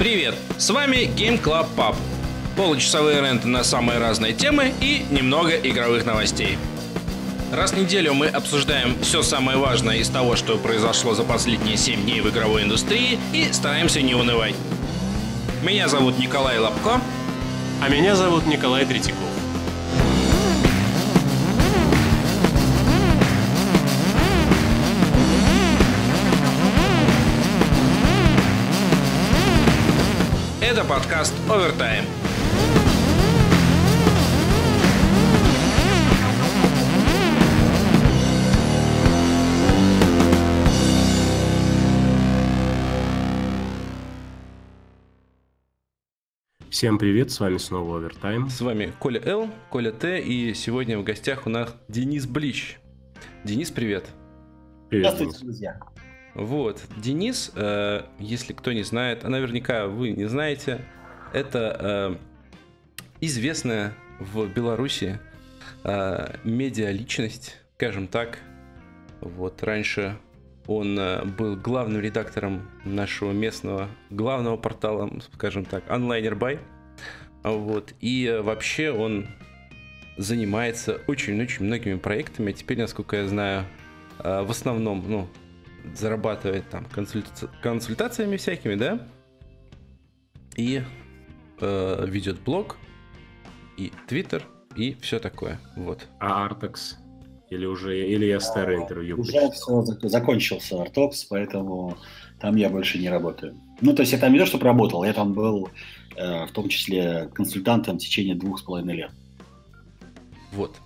Привет, с вами Game Club Pub. Получасовые ренты на самые разные темы и немного игровых новостей. Раз в неделю мы обсуждаем все самое важное из того, что произошло за последние 7 дней в игровой индустрии, и стараемся не унывать. Меня зовут Николай Лапко. А меня зовут Николай Третьяков. Это подкаст «Овертайм». Всем привет, с вами снова «Овертайм». С вами Коля Л, Коля Т, и сегодня в гостях у нас Денис Блич. Денис, привет. Привет. Здравствуйте, друзья. Вот, Денис, если кто не знает, а наверняка вы не знаете, это известная в Беларуси медиа-личность, скажем так. Вот, раньше он был главным редактором нашего местного главного портала, скажем так, Онлайнербай. Вот, и вообще он занимается очень-очень многими проектами. Теперь, насколько я знаю, в основном, ну, зарабатывает там консультациями всякими, да? И ведет блог, и твиттер, и все такое. Вот. А Артекс? Или я старое интервью? Уже все, закончился Артекс, поэтому там я больше не работаю. Ну, то есть я там не то, чтобы работал, я там был в том числе консультантом в течение 2,5 лет. Вот.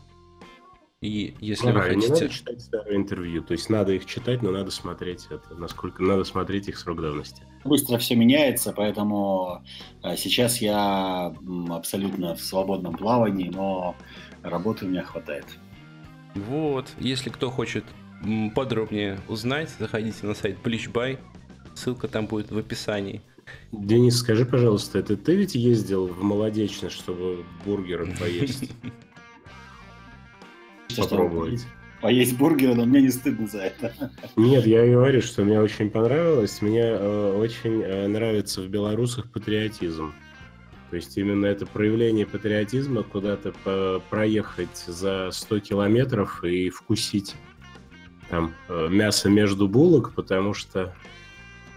И если вы хотите... Не надо читать старые интервью, то есть надо их читать, но надо смотреть это, насколько надо смотреть их срок давности. Быстро все меняется, поэтому сейчас я абсолютно в свободном плавании, но работы у меня хватает. Вот, если кто хочет подробнее узнать, заходите на сайт Bleach.by, ссылка там будет в описании. Денис, скажи, пожалуйста, это ты ведь ездил в Молодечно, чтобы бургеры поесть? Попробовать. Поесть бургеры, но мне не стыдно за это. Нет, я говорю, что мне очень понравилось. Мне очень нравится в белорусах патриотизм. То есть именно это проявление патриотизма, куда-то проехать за 100 километров и вкусить там мясо между булок, потому что,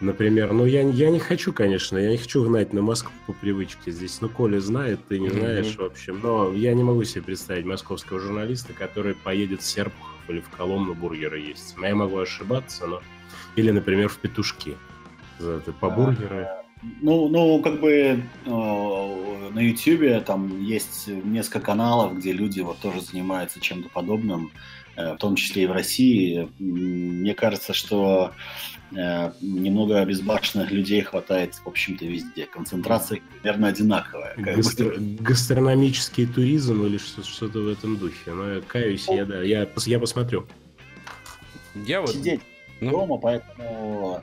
например, ну я не хочу, конечно, я не хочу гнать на Москву по привычке здесь. Ну, Коля знает, ты не знаешь, в общем. Но я не могу себе представить московского журналиста, который поедет в Серпухов или в Коломну бургеры есть. Я могу ошибаться, но... Или, например, в Петушки. По бургеры. Ну, как бы на Ютьюбе там есть несколько каналов, где люди вот тоже занимаются чем-то подобным, в том числе и в России. Мне кажется, что немного безбашенных людей хватает, в общем-то, везде. Концентрация, наверное, одинаковая. Гастрономический туризм или что-то в этом духе. Но каюсь, я посмотрю. Я вот сидеть дома, поэтому...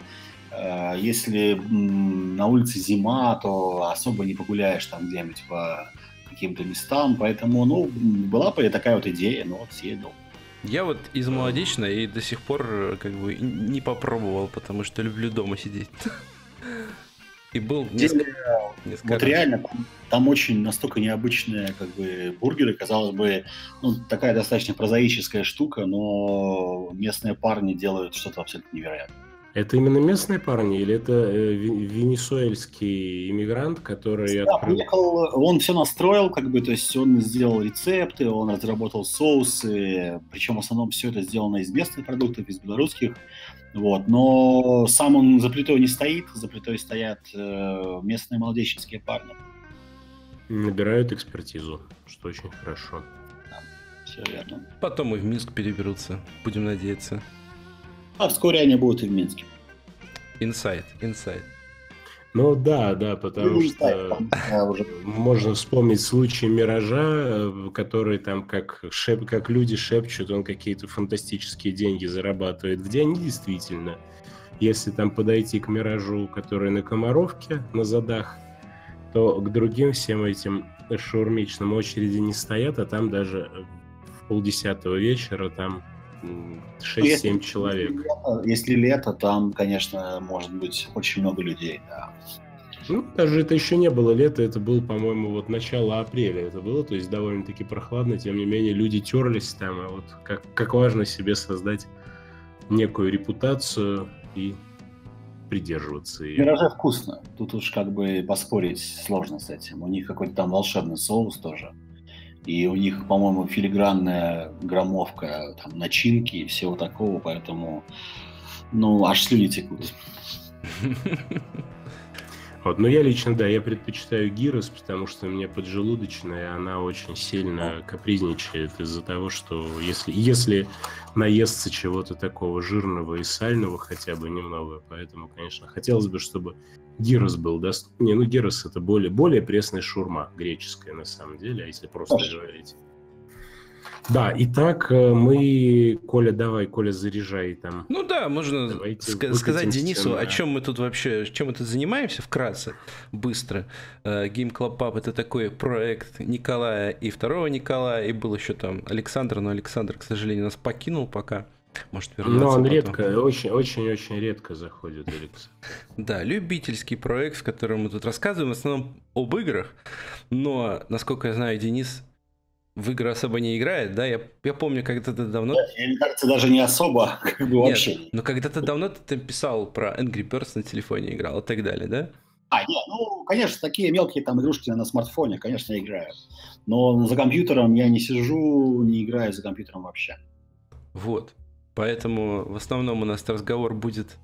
Если на улице зима, то особо не погуляешь там где-нибудь по каким-то местам. Поэтому, ну, была бы такая вот идея, но вот съездил. Я вот из Молодечной и до сих пор как бы не попробовал, потому что люблю дома сидеть. И был несколько... Вот реально, там очень настолько необычные как бы бургеры, казалось бы, ну, такая достаточно прозаическая штука, но местные парни делают что-то абсолютно невероятное. Это именно местные парни или это венесуэльский иммигрант, который... Да, приехал, он все настроил, как бы, то есть он сделал рецепты, он разработал соусы, причем в основном все это сделано из местных продуктов, из белорусских, вот, но сам он за плитой не стоит, за плитой стоят местные молодеченские парни. Набирают экспертизу, что очень хорошо. Да, все верно. Потом мы в Минск переберутся, будем надеяться. А вскоре они будут и в Минске. Инсайд. Ну да, потому что можно вспомнить случай Миража, который там как люди шепчут, он какие-то фантастические деньги зарабатывает, где они действительно, если там подойти к Миражу, который на Комаровке, на Задах, то к другим всем этим шаурмичным очереди не стоят, а там даже в 22:00 там 6-7 человек. Если лето, там, конечно, может быть очень много людей, да. Ну, даже это еще не было лето, это было, по-моему, вот начало апреля это было, то есть довольно-таки прохладно, тем не менее люди терлись там, а вот как важно себе создать некую репутацию и придерживаться ее. Пирожи вкусно, тут уж как бы поспорить сложно с этим, у них какой-то там волшебный соус тоже, и у них, по-моему, филигранная граммовка там, начинки и всего такого, поэтому, ну, аж слюни текут. Вот, но я лично, да, я предпочитаю гирос, потому что у меня поджелудочная, она очень сильно капризничает из-за того, что если наестся чего-то такого жирного и сального хотя бы немного, поэтому, конечно, хотелось бы, чтобы гирос был доступен. Не, ну гирос это более пресная шаурма, греческая на самом деле, а если просто говорить. Да, итак, мы... Коля, заряжай там. Ну да, можно сказать Денису, о чем мы тут вообще, чем мы тут занимаемся вкратце, быстро. Game Club Pub — это такой проект Николая и второго Николая, и был еще там Александр, но Александр, к сожалению, нас покинул пока. Может вернуться. Но он потом. Редко, очень-очень редко заходит, Алекс. Да, любительский проект, в котором мы тут рассказываем, в основном об играх, но, насколько я знаю, Денис... в игры особо не играет, да? Я помню, когда-то давно... Мне кажется, даже не особо, как бы вообще. Нет, но когда-то давно ты писал про Angry Birds на телефоне играл и так далее, да? Нет, ну, конечно, такие мелкие там игрушки на смартфоне, конечно, я играю. Но за компьютером я не сижу, не играю за компьютером вообще. Вот. Поэтому в основном у нас разговор будет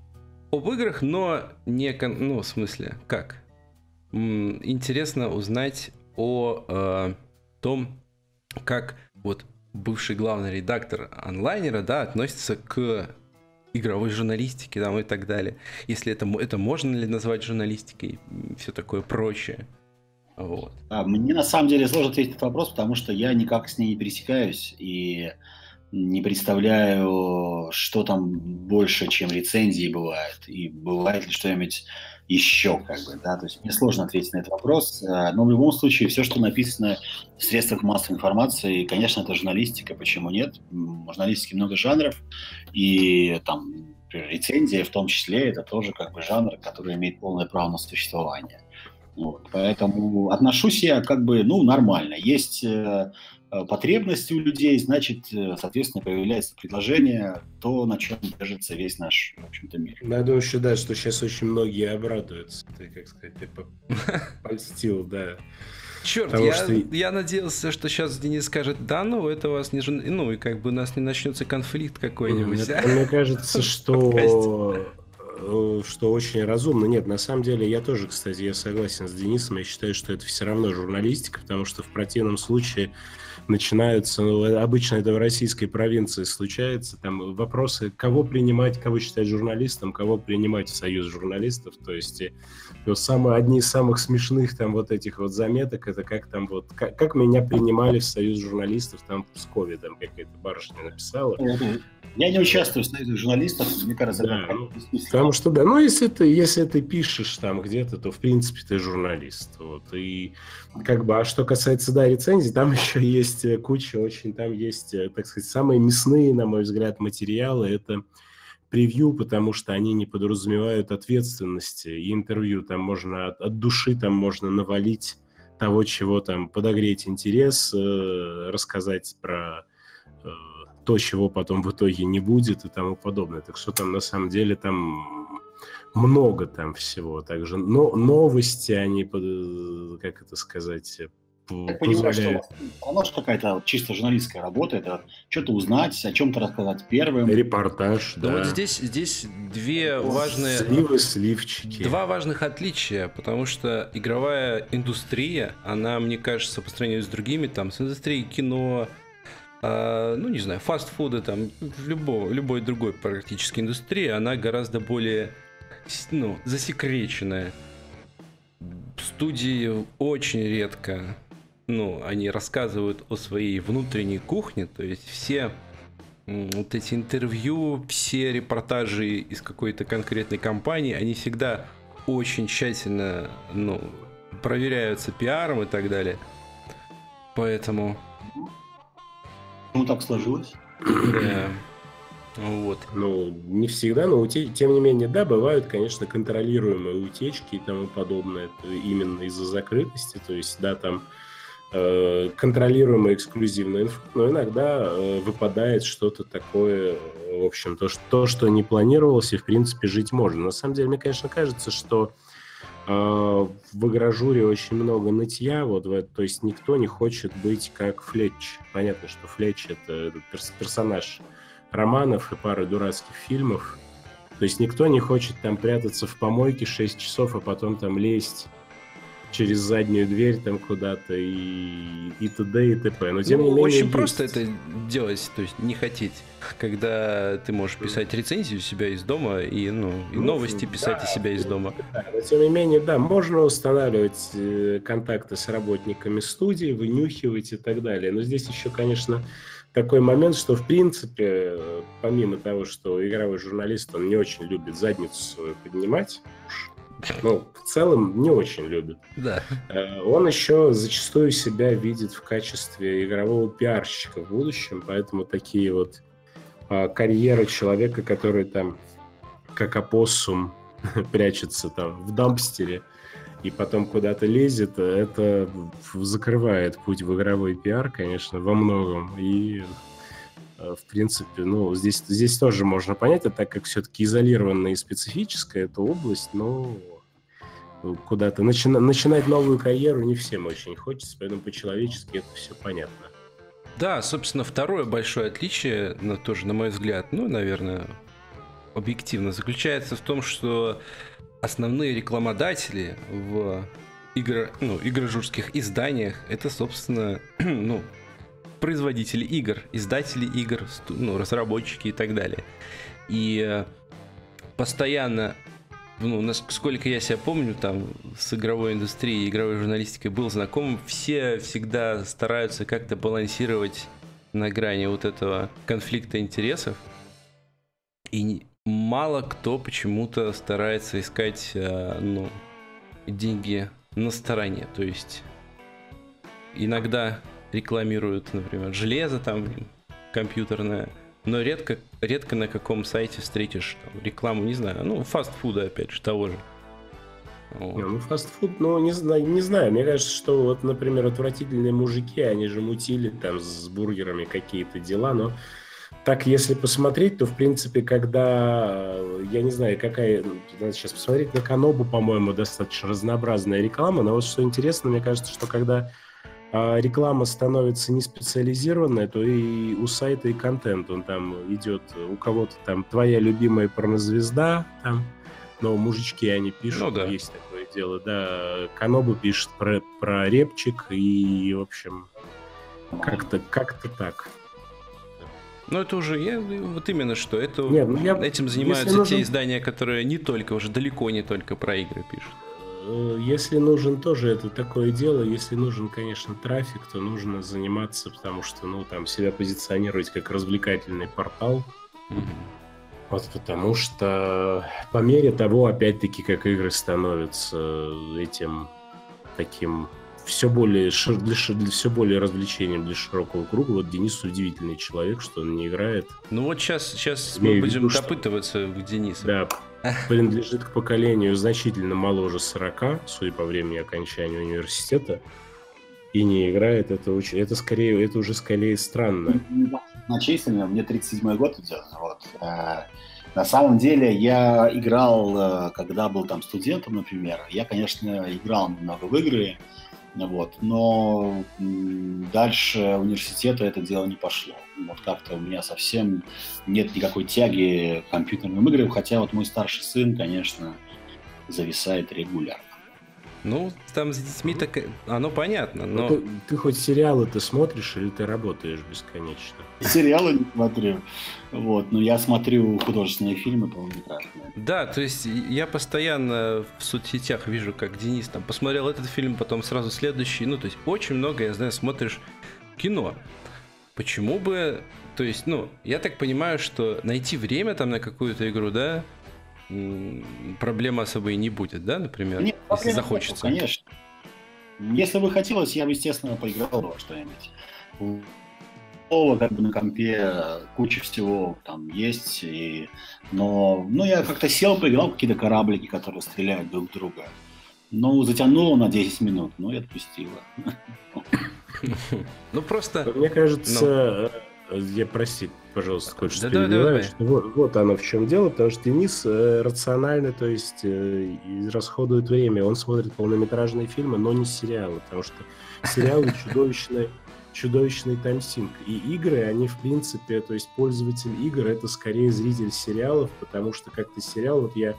об играх, но не... Ну, в смысле, как? Интересно узнать о том... как вот бывший главный редактор онлайнера, да, относится к игровой журналистике, там, и так далее. Если это можно ли назвать журналистикой и все такое прочее. Вот. Мне на самом деле сложно ответить на этот вопрос, потому что я никак с ней не пересекаюсь и не представляю, что там больше, чем рецензии бывает, и бывает ли что-нибудь еще, как бы, да, то есть мне сложно ответить на этот вопрос, но в любом случае все, что написано в средствах массовой информации, конечно, это журналистика, почему нет, в журналистике много жанров, и там рецензия в том числе, это тоже как бы жанр, который имеет полное право на существование, вот, поэтому отношусь я как бы, ну, нормально, есть... потребности у людей, значит, соответственно, появляется предложение, то, на чем держится весь наш, в общем-то, мир. Я думаю, еще, да, что сейчас очень многие обрадуются. Ты, как сказать, польстил, да. Черт, я надеялся, что сейчас Денис скажет, да, ну, это у вас не... Ну, и как бы у нас не начнется конфликт какой-нибудь. Мне кажется, что очень разумно. Нет, на самом деле, я тоже, кстати, я согласен с Денисом, я считаю, что это все равно журналистика, потому что в противном случае начинаются, ну, обычно это в российской провинции случается, там вопросы, кого принимать, кого считать журналистом, кого принимать в союз журналистов, то есть ну, одни из самых смешных там вот этих вот заметок, это как там вот, как меня принимали в союз журналистов там в Пскове, там какая-то барышня написала. Я не участвую в союзе журналистов, мне кажется, да, ну, потому что, да, ну, если ты пишешь там где-то, то, в принципе, ты журналист, вот, и как бы, а что касается, да, рецензий, там еще есть куча очень, там есть, так сказать, самые мясные, на мой взгляд, материалы, это превью, потому что они не подразумевают ответственности, и интервью там можно от души, там можно навалить того, чего там, подогреть интерес, рассказать про то, чего потом в итоге не будет и тому подобное, так что там на самом деле там много там всего, также но новости, они, как это сказать... Я понимаю, что у нас какая-то вот чисто журналистская работа, это что-то узнать, о чем-то рассказать первым. Репортаж, да. Вот здесь две важные... Сливы, сливчики. Два важных отличия, потому что игровая индустрия, она, мне кажется, по сравнению с другими, там, с индустрией кино, ну, не знаю, фастфуда, там, любой другой практически индустрии, она гораздо более, ну, засекреченная. Студии очень редко... Ну, они рассказывают о своей внутренней кухне, то есть все вот эти интервью, все репортажи из какой-то конкретной компании, они всегда очень тщательно, ну, проверяются пиаром и так далее. Поэтому... Ну, так сложилось. Вот. Ну, не всегда, но тем не менее, да, бывают, конечно, контролируемые утечки и тому подобное, именно из-за закрытости, то есть, да, там контролируемая эксклюзивная инфа, но иногда выпадает что-то такое, в общем, то, что не планировалось, и, в принципе, жить можно. На самом деле, мне, конечно, кажется, что в агражуре очень много нытья, вот, то есть никто не хочет быть как Флетч. Понятно, что Флетч – это персонаж романов и пары дурацких фильмов. То есть никто не хочет там прятаться в помойке 6 часов, а потом там лезть через заднюю дверь там куда-то и т.д. и т.п. Но тем не менее, очень просто это делать, то есть не хотеть, когда ты можешь писать рецензию у себя из дома и, ну, и новости писать из себя из дома. Да, но тем не менее, да, можно устанавливать контакты с работниками студии, вынюхивать и так далее. Но здесь еще, конечно, такой момент, что в принципе, помимо того, что игровой журналист, он не очень любит задницу свою поднимать, ну, в целом не очень любит. Да. Он еще зачастую себя видит в качестве игрового пиарщика в будущем, поэтому такие вот карьеры человека, который там как опоссум прячется там в дампстере и потом куда-то лезет, это закрывает путь в игровой пиар, конечно, во многом. И, в принципе, ну, здесь тоже можно понять, а так как все-таки изолированная и специфическая эта область, но куда-то начинать новую карьеру не всем очень хочется, поэтому по-человечески это все понятно. Да, собственно, второе большое отличие, тоже, на мой взгляд, ну, наверное, объективно, заключается в том, что основные рекламодатели в игрожурских изданиях это, собственно, ну, производители игр, издатели игр, ну, разработчики и так далее. И постоянно, ну, насколько я себя помню, там с игровой индустрией, игровой журналистикой был знаком, все всегда стараются как-то балансировать на грани вот этого конфликта интересов. И мало кто почему-то старается искать, ну, деньги на стороне. То есть иногда рекламируют, например, железо там компьютерное, но редко на каком сайте встретишь там рекламу, не знаю, ну, фастфуда, опять же, того же. Вот. Ну, фастфуд, ну, не знаю, мне кажется, что вот, например, отвратительные мужики, они же мутили там с бургерами какие-то дела, но так, если посмотреть, то, в принципе, когда, я не знаю, какая, надо сейчас посмотреть, на Канобу, по-моему, достаточно разнообразная реклама, но вот что интересно, мне кажется, что когда реклама становится не специализированная, то и у сайта и контент он там идет, у кого-то там твоя любимая порнозвезда, там, но мужички они пишут, ну, да, есть такое дело, да, Канобу пишет про репчик и, в общем, как-то так. Ну, это уже, вот именно что, это, нет, ну, этим занимаются те издания, которые не только, уже далеко не только про игры пишут. Если нужен, тоже это такое дело, если нужен, конечно, трафик, то нужно заниматься, потому что, ну, там, себя позиционировать как развлекательный портал. Вот потому что по мере того, опять-таки, как игры становятся этим таким все более развлечением для широкого круга. Вот Денис удивительный человек, что он не играет. Ну вот сейчас мы будем допытываться к Денису. Да, принадлежит к поколению значительно моложе 40, судя по времени окончания университета, и не играет. Это уже скорее странно. Начисленно, мне 37-й год идет. Вот. На самом деле я играл, когда был там студентом, например, я, конечно, играл много в игры, вот, но дальше университета это дело не пошло. Вот как-то у меня совсем нет никакой тяги к компьютерным играм, хотя вот мой старший сын, конечно, зависает регулярно. Ну, там с детьми так оно понятно, но... Ты хоть сериалы-то смотришь или ты работаешь бесконечно? Сериалы не смотрю, вот, но я смотрю художественные фильмы, полнометражные. Да, то есть я постоянно в соцсетях вижу, как Денис там посмотрел этот фильм, потом сразу следующий, ну, то есть очень много, я знаю, смотришь кино. Почему бы, то есть, ну, я так понимаю, что найти время там на какую-то игру, да, проблем особо и не будет, да, например, нет, если захочется? Нет, конечно. Если бы хотелось, я бы, естественно, поиграл во что-нибудь. как бы на компе куча всего там есть, и... но ну, я как-то сел, поиграл какие-то кораблики, которые стреляют друг в друга. Ну, затянуло на 10 минут, но и отпустило. Ну, просто... Мне кажется... Я, прости, пожалуйста, кое-что перебиваю. Вот оно в чем дело, потому что Денис рационально, то есть расходует время. Он смотрит полнометражные фильмы, но не сериалы, потому что сериалы чудовищный таймсинг. И игры, они в принципе, то есть пользователь игр, это скорее зритель сериалов, потому что как-то сериал, вот я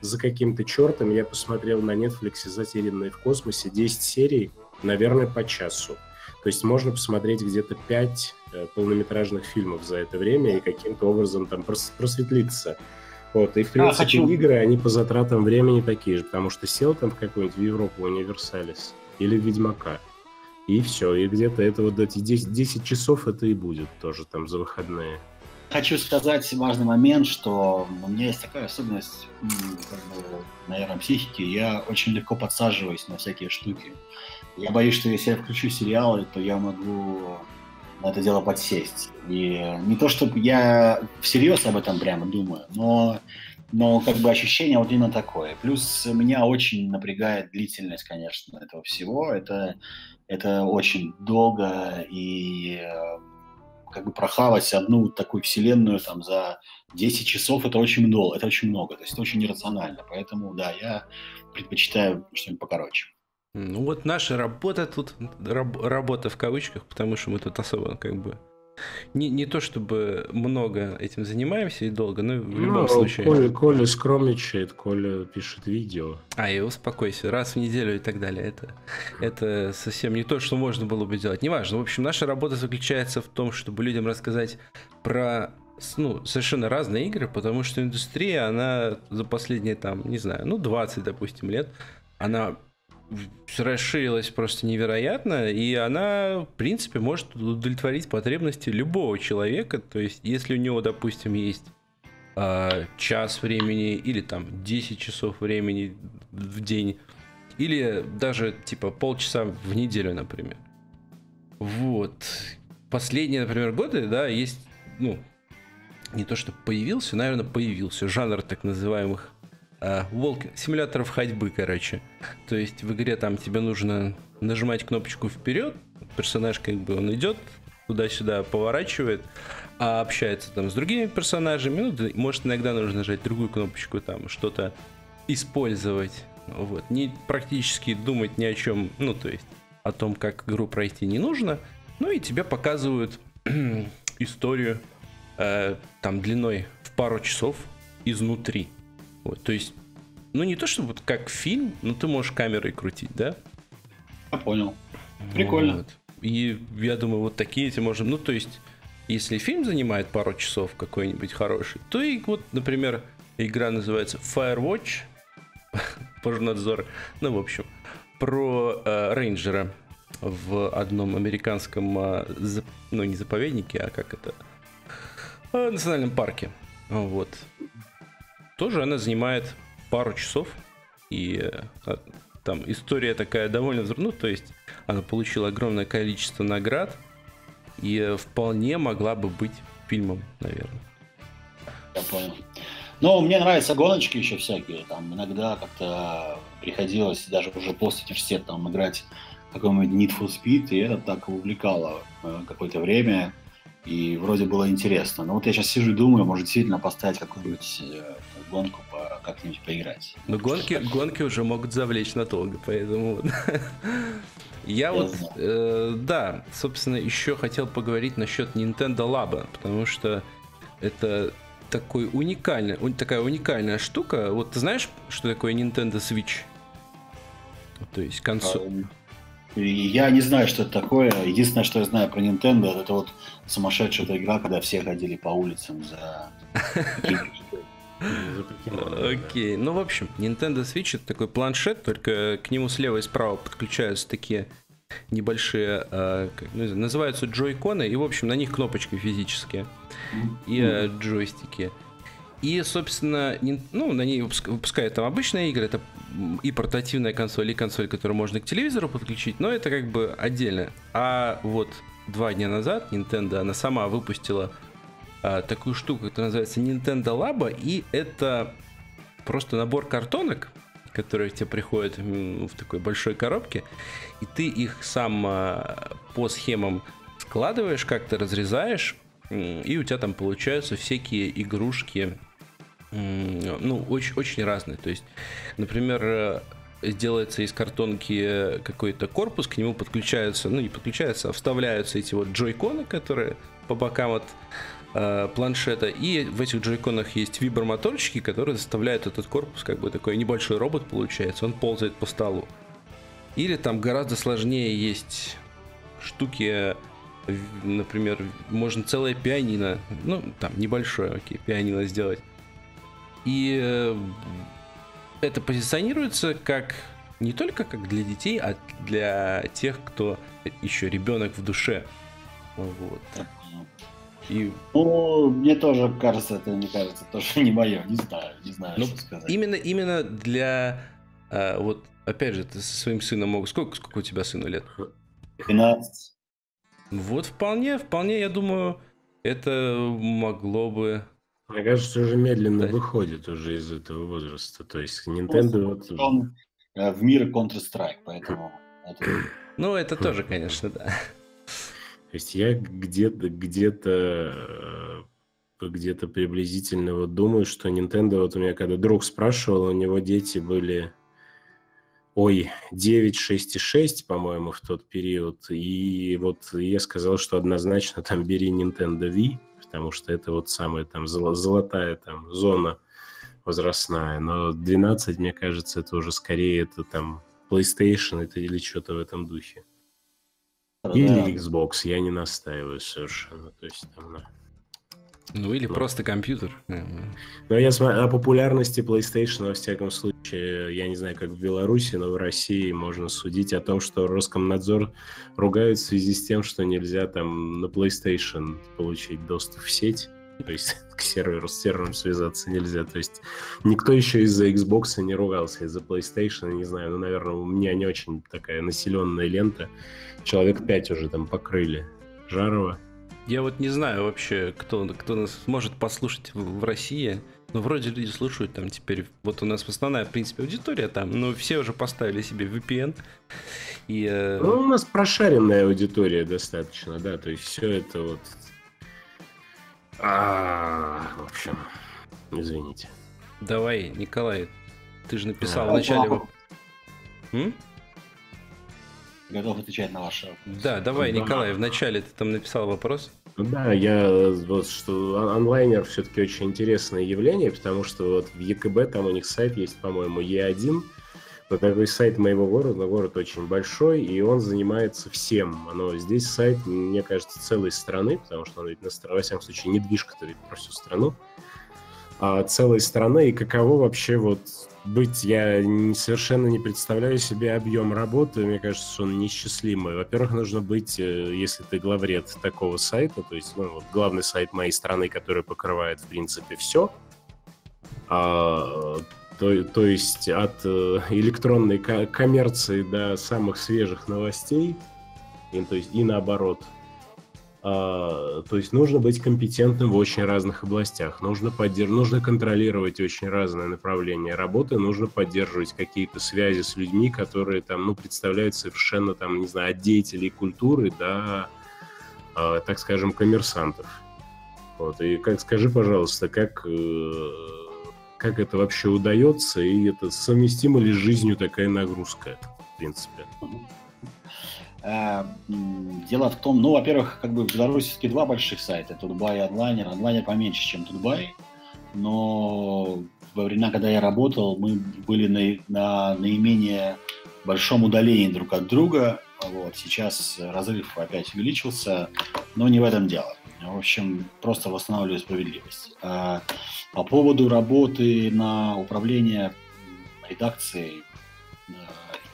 за каким-то чертом, я посмотрел на Netflix «Затерянные в космосе» 10 серий, наверное, по часу. То есть можно посмотреть где-то 5 полнометражных фильмов за это время и каким-то образом там просветлиться. Вот. И, в принципе, игры, они по затратам времени такие же, потому что сел там в какую-нибудь Европу Универсалис или Ведьмака, и все. И где-то это вот эти 10 часов это и будет тоже там за выходные. Хочу сказать важный момент, что у меня есть такая особенность, наверное, психики. Я очень легко подсаживаюсь на всякие штуки. Я боюсь, что если я включу сериалы, то я могу на это дело подсесть. И не то, чтобы я всерьез об этом прямо думаю, но как бы ощущение вот именно такое. Плюс меня очень напрягает длительность, конечно, этого всего. Это очень долго, и как бы прохавать одну такую вселенную там за 10 часов, это очень долго, это очень много, то есть это очень нерационально. Поэтому, да, я предпочитаю что-нибудь покороче. Ну вот наша работа тут, работа в кавычках, потому что мы тут особо как бы не то чтобы много этим занимаемся и долго, но в любом случае... Коля скромничает, Коля пишет видео. И успокойся, раз в неделю и так далее. Это совсем не то, что можно было бы делать. Неважно, в общем, наша работа заключается в том, чтобы людям рассказать про... Ну, совершенно разные игры, потому что индустрия, она за последние там, не знаю, 20, допустим, лет, она... расширилась просто невероятно, и она, в принципе, может удовлетворить потребности любого человека. То есть, если у него, допустим, есть час времени или там 10 часов времени в день, или даже типа полчаса в неделю, например. Вот. Последние, например, годы, да, есть, ну, не то что появился, наверное, появился жанр так называемых симуляторов ходьбы, короче. То есть в игре там тебе нужно нажимать кнопочку вперед, персонаж как бы он идет туда-сюда, поворачивает, а общается там с другими персонажами. Ну, может, иногда нужно нажать другую кнопочку, там что-то использовать. Вот. Практически думать ни о чем, ну, то есть о том, как игру пройти, не нужно. Ну и тебе показывают историю там длиной в пару часов изнутри. Вот, то есть, ну не то чтобы вот как фильм, но ты можешь камерой крутить, да? Я понял. Прикольно. Вот. И я думаю, вот такие эти можно... Ну, то есть, если фильм занимает пару часов какой-нибудь хороший, то и вот, например, игра называется Firewatch, Пожнадзор, ну, в общем, про рейнджера в одном американском, ну, не заповеднике, а как это, национальном парке. Вот. Тоже она занимает пару часов, и там история такая довольно взрывная, то есть она получила огромное количество наград и вполне могла бы быть фильмом, наверное. Я понял. Но мне нравятся гоночки еще всякие, там иногда как-то приходилось даже уже после университета там играть какой-нибудь Need for Speed, и это так увлекало какое-то время. И вроде было интересно. Но вот я сейчас сижу и думаю, может действительно поставить какую-нибудь гонку, как-нибудь поиграть. Но гонки уже могут завлечь надолго, поэтому... Я вот, да, собственно, еще хотел поговорить насчет Nintendo Lab, потому что это такой уникальная штука. Вот ты знаешь, что такое Nintendo Switch? То есть консоль... Я не знаю, что это такое. Единственное, что я знаю про Nintendo, это вот сумасшедшая игра, когда все ходили по улицам за... Окей, ну в общем, Nintendo Switch — это такой планшет, только к нему слева и справа подключаются такие небольшие, называются джойконы, и в общем на них кнопочки физические и джойстики. И, собственно, ну, на ней выпускают там обычные игры, это и портативная консоль, и консоль, которую можно к телевизору подключить, но это как бы отдельно. А вот 2 дня назад Nintendo, она сама выпустила такую штуку, которая называется Nintendo Labo, и это просто набор картонок, которые к тебе приходят в такой большой коробке, и ты их сам по схемам складываешь, как-то разрезаешь, и у тебя там получаются всякие игрушки, ну, очень, очень разные. То есть, например, сделается из картонки какой-то корпус, к нему подключаются, ну, не подключаются, а вставляются эти вот джойконы, которые по бокам от планшета, и в этих джойконах есть вибромоторчики, которые заставляют этот корпус, как бы такой небольшой робот получается, он ползает по столу. Или там гораздо сложнее есть штуки, например, можно целое пианино, ну, там, небольшое, окей, пианино сделать. И это позиционируется как не только как для детей, а для тех, кто еще ребенок в душе. Вот. И... Ну, мне тоже кажется, это не кажется, тоже не мое, не знаю, ну, что сказать. Именно для, вот, опять же, ты со своим сыном мог... Сколько у тебя сыну лет? 15. Вот вполне, я думаю, это могло бы... Мне кажется, уже медленно выходит уже из этого возраста, то есть Nintendo... Он в мир Counter-Strike, поэтому... Ну, это тоже, конечно, да. То есть я где-то приблизительно вот думаю, что Nintendo, вот у меня когда друг спрашивал, у него дети были, 9, 6 и 6, по-моему, в тот период. И вот я сказал, что однозначно там бери Nintendo Wii, потому что это вот самая там золотая там зона возрастная. Но 12, мне кажется, это уже скорее это там PlayStation или что-то в этом духе. Или Xbox, я не настаиваю совершенно. То есть, там, да. Ну или просто компьютер. Но я смотрю, о популярности PlayStation, во всяком случае, я не знаю, как в Беларуси, но в России можно судить о том, что Роскомнадзор ругают в связи с тем, что нельзя там на PlayStation получить доступ в сеть. То есть к серверу, с сервером связаться нельзя. То есть никто еще из-за Xbox не ругался, из-за PlayStation, не знаю, ну, наверное, у меня не очень такая населенная лента. Человек 5 уже там покрыли. Жарова. Я вот не знаю вообще, кто нас может послушать в России. Ну, вроде люди слушают там теперь. Вот у нас основная, в принципе, аудитория там, но все уже поставили себе VPN. И, ну, у нас прошаренная аудитория достаточно, да. То есть все это вот... В общем, извините. Давай, Николай, ты же написал вначале... Готов отвечать на ваши вопросы. Да, давай, Николай, вначале ты там написал вопрос. Да, я вот, что онлайнер все-таки очень интересное явление, потому что вот в ЕКБ там у них сайт есть, по-моему, Е1. Вот такой сайт моего города, город очень большой, и он занимается всем. Но здесь сайт, мне кажется, целой страны, потому что он ведь на стране, во всяком случае, недвижка-то ведь про всю страну, а целой страны, и каково вообще вот... Быть, я совершенно не представляю себе объем работы, мне кажется, что он неисчислимый. Во-первых, нужно быть, если ты главред такого сайта, то есть, ну, вот главный сайт моей страны, который покрывает, в принципе, все, то есть от электронной коммерции до самых свежих новостей, и, то есть, и наоборот. То есть нужно быть компетентным в очень разных областях, нужно контролировать очень разные направления работы, нужно поддерживать какие-то связи с людьми, которые там, ну, представляют совершенно там, не знаю, от деятелей культуры до, так скажем, коммерсантов. Вот. И скажи, пожалуйста, как это вообще удается, и это совместима ли с жизнью такая нагрузка, в принципе? Дело в том, ну, во-первых, как бы в Беларуси два больших сайта, Тутбай и Онлайнер. Онлайнер поменьше, чем Тутбай, но во времена, когда я работал, мы были на наименее большом удалении друг от друга. Вот. Сейчас разрыв опять увеличился, но не в этом дело. В общем, просто восстанавливаю справедливость. По поводу работы на управление редакцией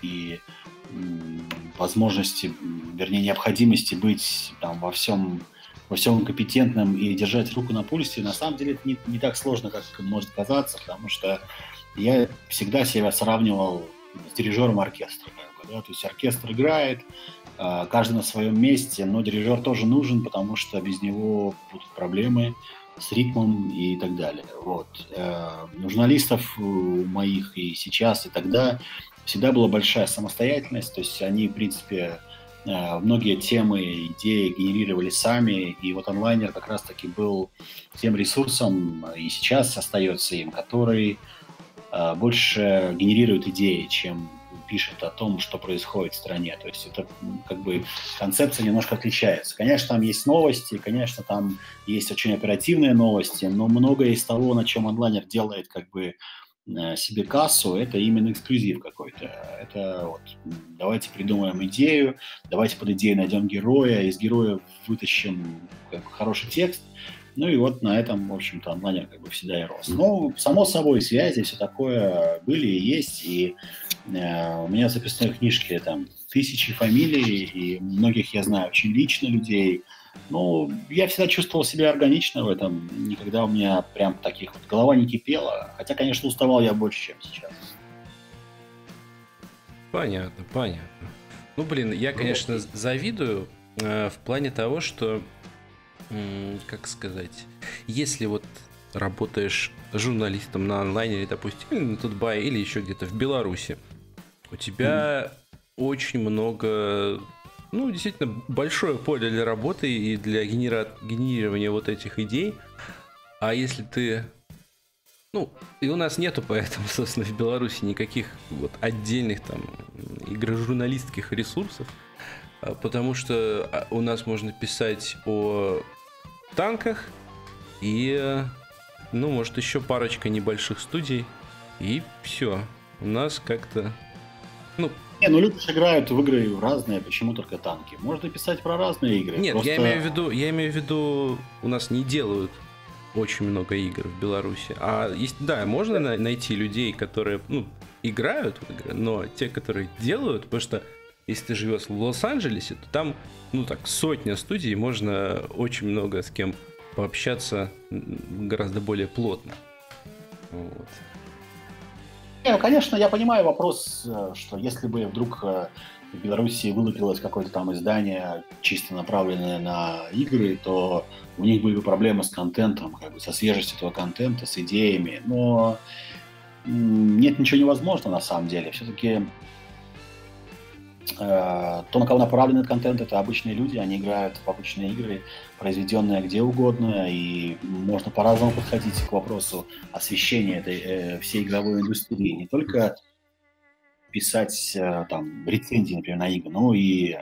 и возможности, вернее, необходимости быть там во всем компетентным и держать руку на пульсе, на самом деле это не так сложно, как может казаться, потому что я всегда себя сравнивал с дирижером оркестра. Да? То есть оркестр играет, каждый на своем месте, но дирижер тоже нужен, потому что без него будут проблемы с ритмом и так далее. Вот. У журналистов моих и сейчас, и тогда всегда была большая самостоятельность, то есть они, в принципе, многие темы, идеи генерировали сами, и вот онлайнер как раз-таки был тем ресурсом, и сейчас остается им, который больше генерирует идеи, чем пишет о том, что происходит в стране. То есть это как бы концепция немножко отличается. Конечно, там есть новости, конечно, там есть очень оперативные новости, но многое из того, на чем онлайнер делает как бы себе кассу, это именно эксклюзив какой-то. Это вот, давайте придумаем идею, давайте под идеей найдем героя, из героя вытащим как бы хороший текст. Ну и вот на этом, в общем-то, онлайнер как бы всегда и рос. Ну, само собой, связи, все такое были и есть. И у меня в записной книжке там тысячи фамилий, и многих я знаю очень лично людей. Ну, я всегда чувствовал себя органично в этом. Никогда у меня прям таких вот голова не кипела. Хотя, конечно, уставал я больше, чем сейчас. Понятно, понятно. Ну, блин, я, конечно, завидую в плане того, что, как сказать, если вот работаешь журналистом на онлайне, допустим, или на Тутбай, или еще где-то в Беларуси, у тебя очень много... Ну, действительно, большое поле для работы и для генерирования вот этих идей. А если ты... Ну, и у нас нету поэтому, собственно, в Беларуси никаких вот отдельных там игрожурналистских ресурсов, потому что у нас можно писать о танках и, ну, может, еще парочка небольших студий, и все. У нас как-то... Ну, не, ну люди играют в игры разные, почему только танки? Можно писать про разные игры. Нет, просто... я имею в виду, у нас не делают очень много игр в Беларуси. А есть, да, можно найти людей, которые, ну, играют в игры, но те, которые делают, потому что если ты живешь в Лос-Анджелесе, то там, ну так, сотня студий, можно очень много с кем пообщаться гораздо более плотно. Вот. Конечно, я понимаю вопрос, что если бы вдруг в Беларуси вылупилось какое-то там издание, чисто направленное на игры, то у них были бы проблемы с контентом, как бы со свежестью этого контента, с идеями. Но нет, ничего невозможно на самом деле. Все-таки то, на кого направлен этот контент, это обычные люди, они играют в обычные игры, произведенные где угодно, и можно по-разному подходить к вопросу освещения этой всей игровой индустрии, не только писать там рецензии, например, на игры, но и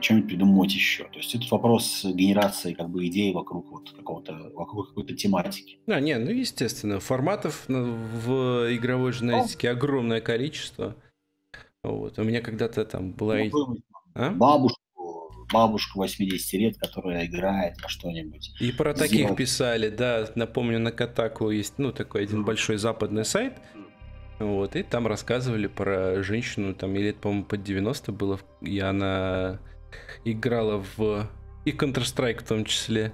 что-нибудь придумывать еще. То есть это вопрос генерации как бы идей вокруг вот какого-то, вокруг какой-то тематики. А, не, ну естественно, форматов в игровой журналистике огромное количество. Вот. У меня когда-то там была... Бабушку 80 лет, которая играет во что-нибудь. И про таких писали, да. Напомню, на Kotaku есть, ну, такой один большой западный сайт. Вот, и там рассказывали про женщину, там, ей лет, по-моему, под 90 было. И она играла в... И Counter-Strike в том числе.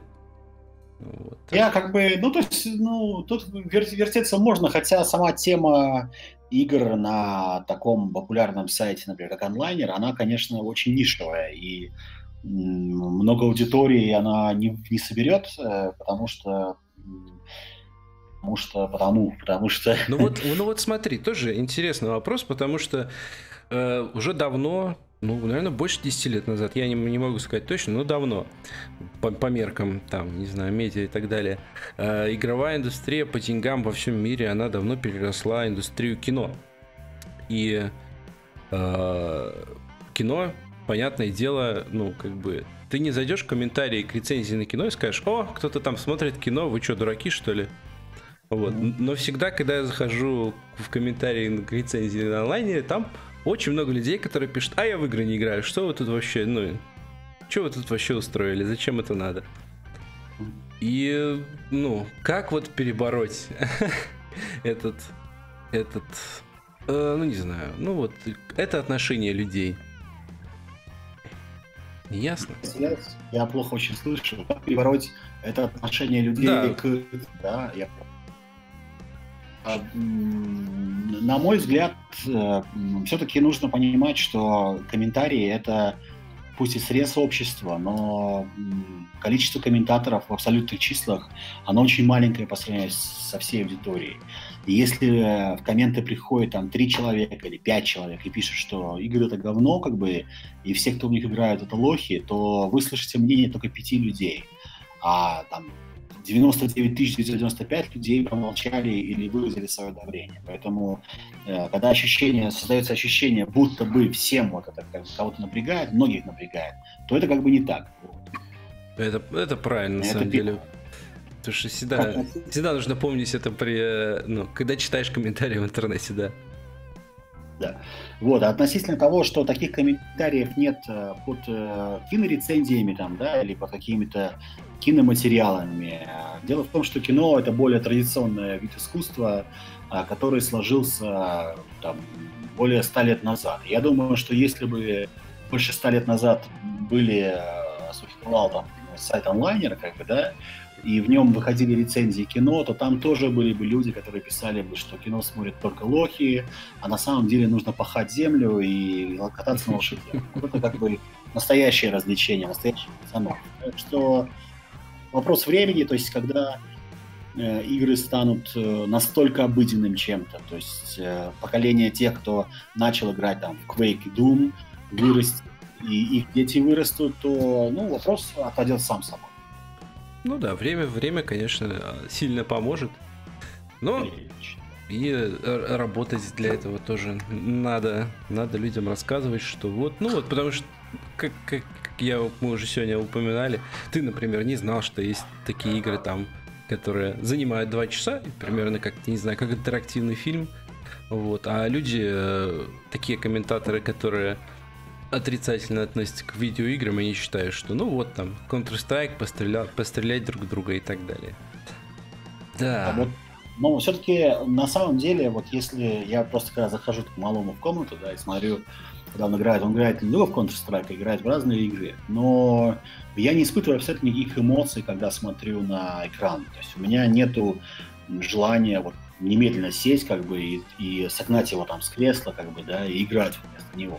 Вот. Я как бы... Ну, то есть, ну, тут вертеться можно, хотя сама тема... игр на таком популярном сайте, например, как онлайнер, она, конечно, очень нишевая, и много аудитории она не соберет, потому что... Ну вот смотри, тоже интересный вопрос, потому что уже давно, ну, наверное, больше 10 лет назад, я не могу сказать точно, но давно, по меркам, там, не знаю, медиа и так далее, игровая индустрия по деньгам во всем мире, она давно переросла индустрию кино. И кино, понятное дело, ну, как бы, ты не зайдешь в комментарии к рецензии на кино и скажешь: «О, кто-то там смотрит кино, вы что, дураки, что ли?» Вот. Но всегда, когда я захожу в комментарии к рецензии на онлайне, там очень много людей, которые пишут: «А я в игры не играю, что вы тут вообще, ну, что вы тут вообще устроили, зачем это надо?» И, ну, как вот перебороть этот, ну, не знаю, ну, вот, это отношение людей. Ясно? Я плохо очень слышу. Как перебороть это отношение людей к... Да, я понял. На мой взгляд, все-таки нужно понимать, что комментарии — это пусть и срез общества, но количество комментаторов в абсолютных числах, оно очень маленькое по сравнению со всей аудиторией. И если в комменты приходит там 3 человека или 5 человек и пишут, что игры это говно, как бы, и все, кто в них играют, это лохи, то вы слышите мнение только 5 людей. А там 99995 людей промолчали или выразили свое одобрение. Поэтому, когда создается ощущение, будто бы всем вот это кого-то напрягает, многих напрягает, то это как бы не так. Это правильно, на самом деле. Потому что всегда нужно помнить это, когда читаешь комментарии в интернете, да. Да. Вот, а относительно того, что таких комментариев нет под кинорецензиями там, да, или под какими-то киноматериалами. Дело в том, что кино — это более традиционный вид искусства, который сложился там более 100 лет назад. Я думаю, что если бы больше 100 лет назад существовал там сайт онлайнера, как бы, да, и в нем выходили рецензии кино, то там тоже были бы люди, которые писали бы, что кино смотрят только лохи, а на самом деле нужно пахать землю и кататься на лошадях. Это как бы настоящее развлечение, настоящий пацанок. Так что вопрос времени, то есть когда игры станут настолько обыденным чем-то, то есть поколение тех, кто начал играть там в Quake и Doom, вырастет, и их дети вырастут, то вопрос отойдет сам собой. Ну да, время, конечно, сильно поможет, но и работать для этого тоже надо людям рассказывать, что потому что, как мы уже сегодня упоминали, ты, например, не знал, что есть такие игры там, которые занимают 2 часа, примерно как интерактивный фильм, а люди, такие комментаторы, которые отрицательно относятся к видеоиграм, они считают, что там Counter-Strike, пострелять друг друга и так далее. Да. Но все-таки на самом деле, если я просто когда захожу к малому в комнату, да, и смотрю, когда он играет не только в Counter-Strike, играет в разные игры, но я не испытываю абсолютно никаких эмоций, когда смотрю на экран. То есть у меня нету желания немедленно сесть, и согнать его там с кресла, и играть вместо него.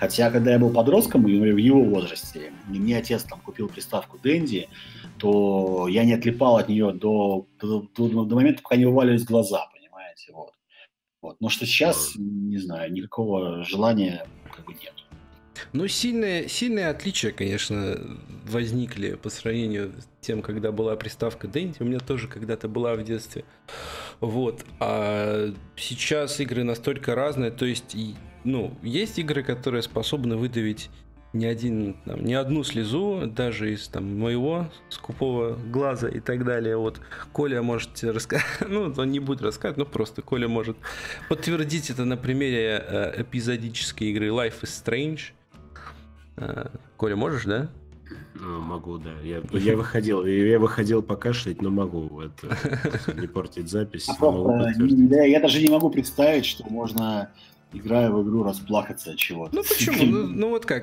Хотя, когда я был подростком, и в его возрасте, и мне отец там купил приставку Dendy, то я не отлипал от нее до момента, пока не вывалились глаза, понимаете, Но что сейчас, не знаю, никакого желания нет. Сильные отличия, конечно, возникли по сравнению с тем, когда была приставка Dendy. У меня тоже когда-то была в детстве. А сейчас игры настолько разные. То есть, есть игры, которые способны выдавить не одну слезу, даже из моего скупого глаза и так далее. Коля может рассказать, он не будет рассказывать, просто Коля может подтвердить это на примере эпизодической игры Life is Strange. Коля, можешь, да? Могу, да. Я выходил покашлять, но могу. Это не портить запись. Я даже не могу представить, что можно, играя в игру, расплакаться от чего-то. Почему?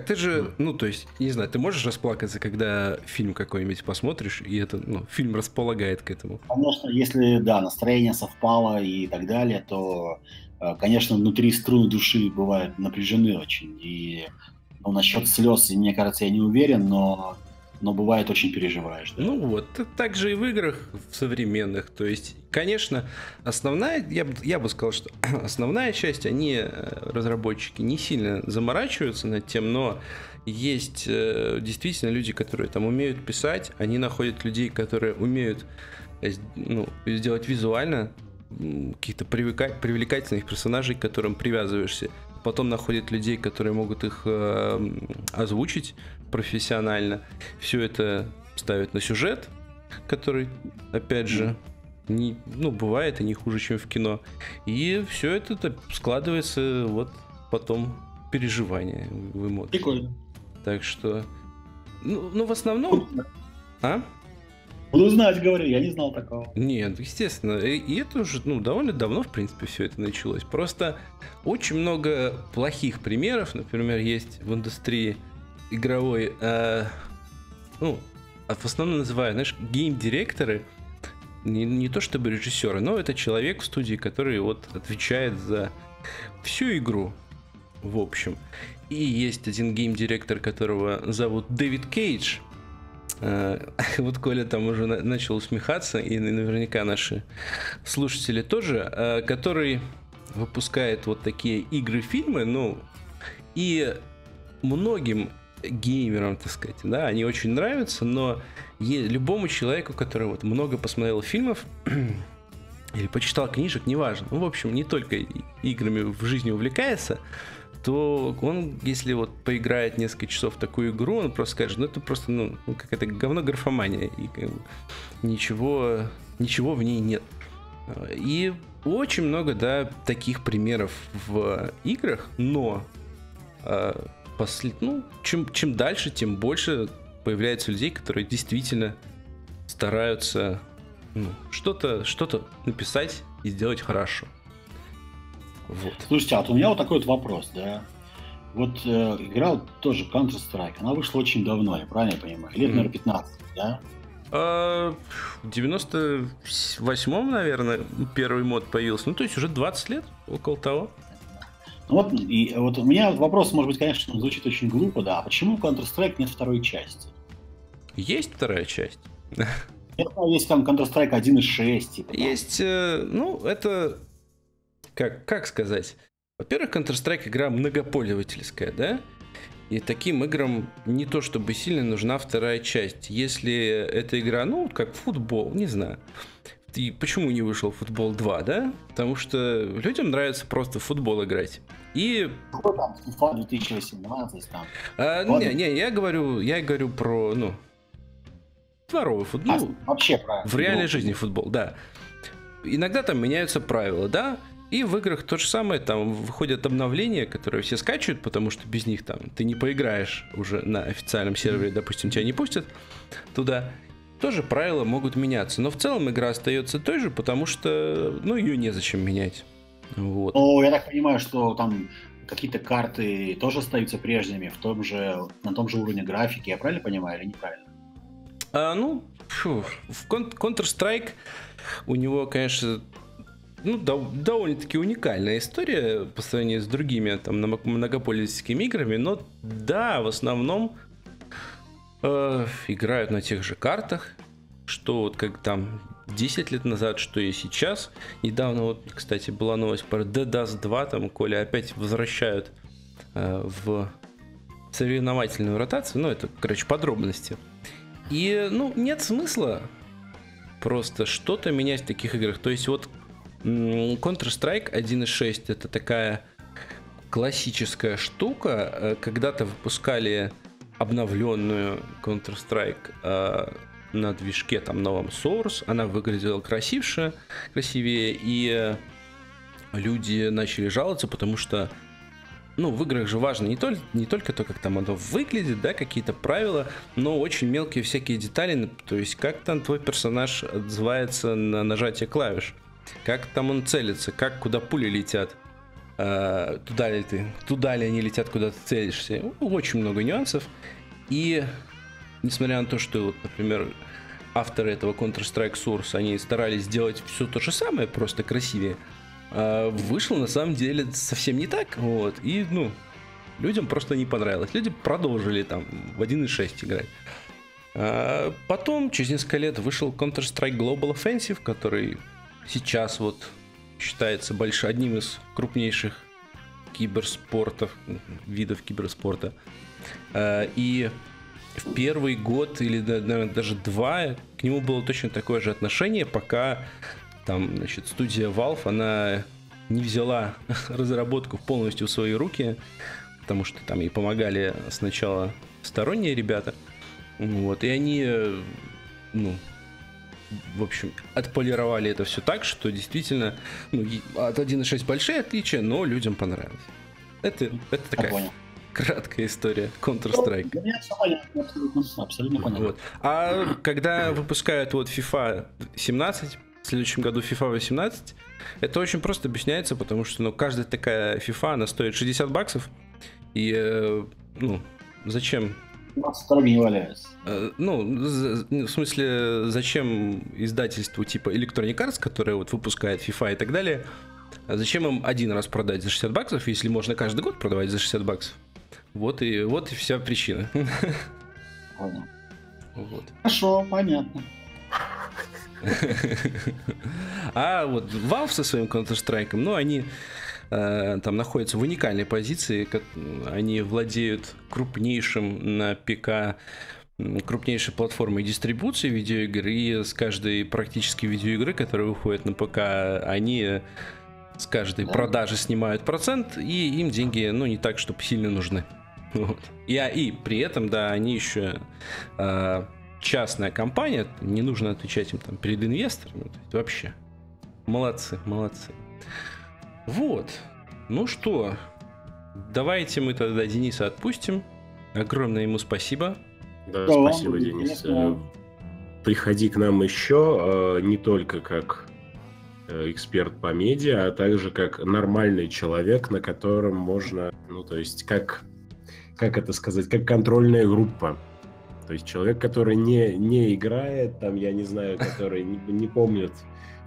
Ты же, не знаю, ты можешь расплакаться, когда фильм какой-нибудь посмотришь, и это, фильм располагает к этому. Конечно, если, настроение совпало и так далее, то, конечно, внутри струны души бывают напряжены очень, и... насчет слез, мне кажется, я не уверен, но бывает, очень переживаешь. Да? Так же и в играх в современных. То есть, конечно, основная часть, разработчики, не сильно заморачиваются над тем, но есть действительно люди, которые умеют писать, они находят людей, которые умеют сделать визуально каких-то привлекательных персонажей, к которым привязываешься. Потом находят людей, которые могут их озвучить профессионально. Все это ставят на сюжет, который, опять же, бывает и не хуже, чем в кино. И все это складывается потом переживания в эмоции. Прикольно. Так что... в основном... Буду знать, говорю, я не знал такого. Нет, естественно, и это уже довольно давно, в принципе, все это началось. Просто очень много плохих примеров, например, есть в индустрии игровой, в основном называют, гейм-директоры, не то чтобы режиссеры, но это человек в студии, который отвечает за всю игру. в общем. И есть один гейм-директор, которого зовут Дэвид Кейдж. Вот Коля там уже начал усмехаться, и наверняка наши слушатели тоже, который выпускает вот такие игры-фильмы, ну, и многим геймерам, так сказать, да, они очень нравятся, но любому человеку, который вот много посмотрел фильмов или почитал книжек, неважно, ну, в общем, не только играми в жизни увлекается, то он, если вот поиграет несколько часов в такую игру, он просто скажет, ну это просто, ну, какая-то говно-графомания, и как бы ничего в ней нет. И очень много, да, таких примеров в играх, но чем дальше, тем больше появляется людей, которые действительно стараются, ну, что-то написать и сделать хорошо. Вот. Слушайте, а вот у меня вот такой вот вопрос, да. Вот играл тоже Counter-Strike. Она вышла очень давно, я правильно понимаю? Лет, наверное, 15, да? В 98-м, наверное, первый мод появился. Ну, то есть уже 20 лет, около того. Ну, вот, и вот у меня вопрос, может быть, конечно, звучит очень глупо, да. А почему Counter-Strike нет второй части? Есть вторая часть? Есть там Counter-Strike 1.6. Типа, есть, ну, это... Как сказать? Во-первых, Counter-Strike игра многопользовательская, да? И таким играм не то чтобы сильно нужна вторая часть. Если эта игра, ну, как футбол, не знаю. И почему не вышел футбол 2, да? Потому что людям нравится просто в футбол играть. И... Что там, FIFA 2018 там? Я говорю про, ну, дворовый футбол. Вообще про в реальной жизни футбол, да. Иногда там меняются правила, да? И в играх то же самое, там выходят обновления, которые все скачивают, потому что без них там ты не поиграешь уже на официальном сервере, допустим, тебя не пустят туда. Тоже правила могут меняться, но в целом игра остается той же, потому что, ну, ее незачем менять. Вот. Ну, я так понимаю, что там какие-то карты тоже остаются прежними, на том же уровне графики, я правильно понимаю или неправильно? В Counter-Strike у него, конечно... Ну, довольно-таки уникальная история по сравнению с другими там многопользовательскими играми, но да, в основном играют на тех же картах, что вот как там 10 лет назад, что и сейчас. Недавно вот, кстати, была новость про DDoS 2, там Коля опять возвращают в соревновательную ротацию, ну, это, короче, подробности. И, ну, нет смысла просто что-то менять в таких играх, то есть вот Counter-Strike 1.6 это такая классическая штука. Когда-то выпускали обновленную Counter-Strike на движке там новом Source. Она выглядела красивее, и люди начали жаловаться, потому что, ну, в играх же важно не только то, как там оно выглядит, да, какие-то правила, но очень мелкие всякие детали, то есть как там твой персонаж отзывается на нажатие клавиш. Как там он целится, как, куда пули летят, туда ли они летят, куда ты целишься. Очень много нюансов. И несмотря на то, что, вот, например, авторы этого Counter-Strike Source, они старались сделать все то же самое, просто красивее, вышло на самом деле совсем не так. Вот. И, ну, людям просто не понравилось. Люди продолжили там в 1.6 играть. Потом, через несколько лет, вышел Counter-Strike Global Offensive, который... Сейчас вот считается одним из крупнейших видов киберспорта. И в первый год или, наверное, даже два к нему было точно такое же отношение, пока там, значит, студия Valve, она не взяла разработку полностью в свои руки, потому что там ей помогали сначала сторонние ребята. Вот, и они, ну... В общем, отполировали это все так, что действительно, ну, от 1.6 большие отличия, но людям понравилось. Это такая краткая история Counter-Strike. Абсолютно понятно. Вот. А когда выпускают вот FIFA 17, в следующем году FIFA 18, это очень просто объясняется, потому что, ну, каждая такая FIFA, она стоит $60, и, ну, зачем... Не валяется. Ну, в смысле, зачем издательству типа Electronic Arts, которое вот выпускает FIFA и так далее, А зачем им один раз продать за 60 баксов, если можно каждый год продавать за 60 баксов? Вот и вся причина. Понял. Вот. Хорошо, понятно. А вот Valve со своим Counter-Strike, ну, они там находятся в уникальной позиции. Они владеют крупнейшим на ПК, крупнейшей платформой дистрибуции видеоигр. И с каждой практически видеоигры, которая выходит на ПК, они с каждой продажи снимают процент. И им деньги, ну, не так, чтобы сильно нужны. Вот. И при этом, да, они еще частная компания, не нужно отвечать им там перед инвесторами. Вообще. Молодцы, молодцы. Вот. Ну что, давайте мы тогда Дениса отпустим. Огромное ему спасибо. Да, спасибо, Денис. Приходи к нам еще, не только как эксперт по медиа, а также как нормальный человек, на котором можно, ну, то есть, как это сказать, как контрольная группа. То есть человек, который не играет, там, я не знаю, который не помнит,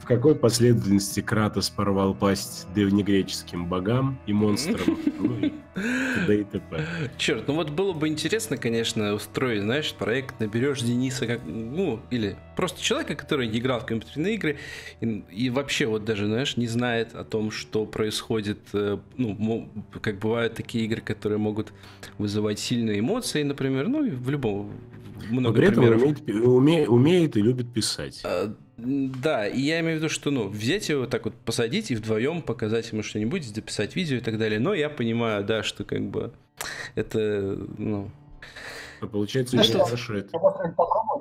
в какой последовательности Кратос порвал пасть древнегреческим богам и монстрам, ну и т.д. и т.п. Черт, ну вот было бы интересно, конечно, устроить, знаешь, проект, наберешь Дениса, как, ну, или просто человека, который не играл в компьютерные игры и вообще вот даже, знаешь, не знает о том, что происходит, ну, как бывают такие игры, которые могут вызывать сильные эмоции, например, ну, и в любом... Много примеров. Умеет и любит писать. Да, и я имею в виду, что, ну, взять его так вот, посадить и вдвоем показать ему что-нибудь, записать видео и так далее. Но я понимаю, да, что как бы это, ну... Получается, что зашит.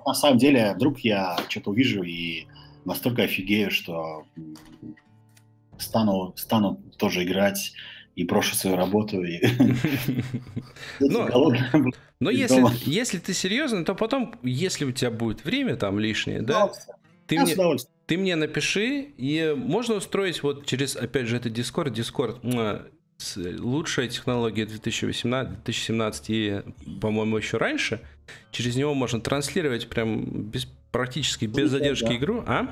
На самом деле, вдруг я что-то увижу и настолько офигею, что стану тоже играть и брошу свою работу. Но если ты серьезно, то потом, если у тебя будет время там лишнее, да, ты мне напиши, и можно устроить вот через, опять же, это Discord. Discord лучшая технология 2018-2017 и, по-моему, еще раньше. Через него можно транслировать прям практически без задержки игру. А?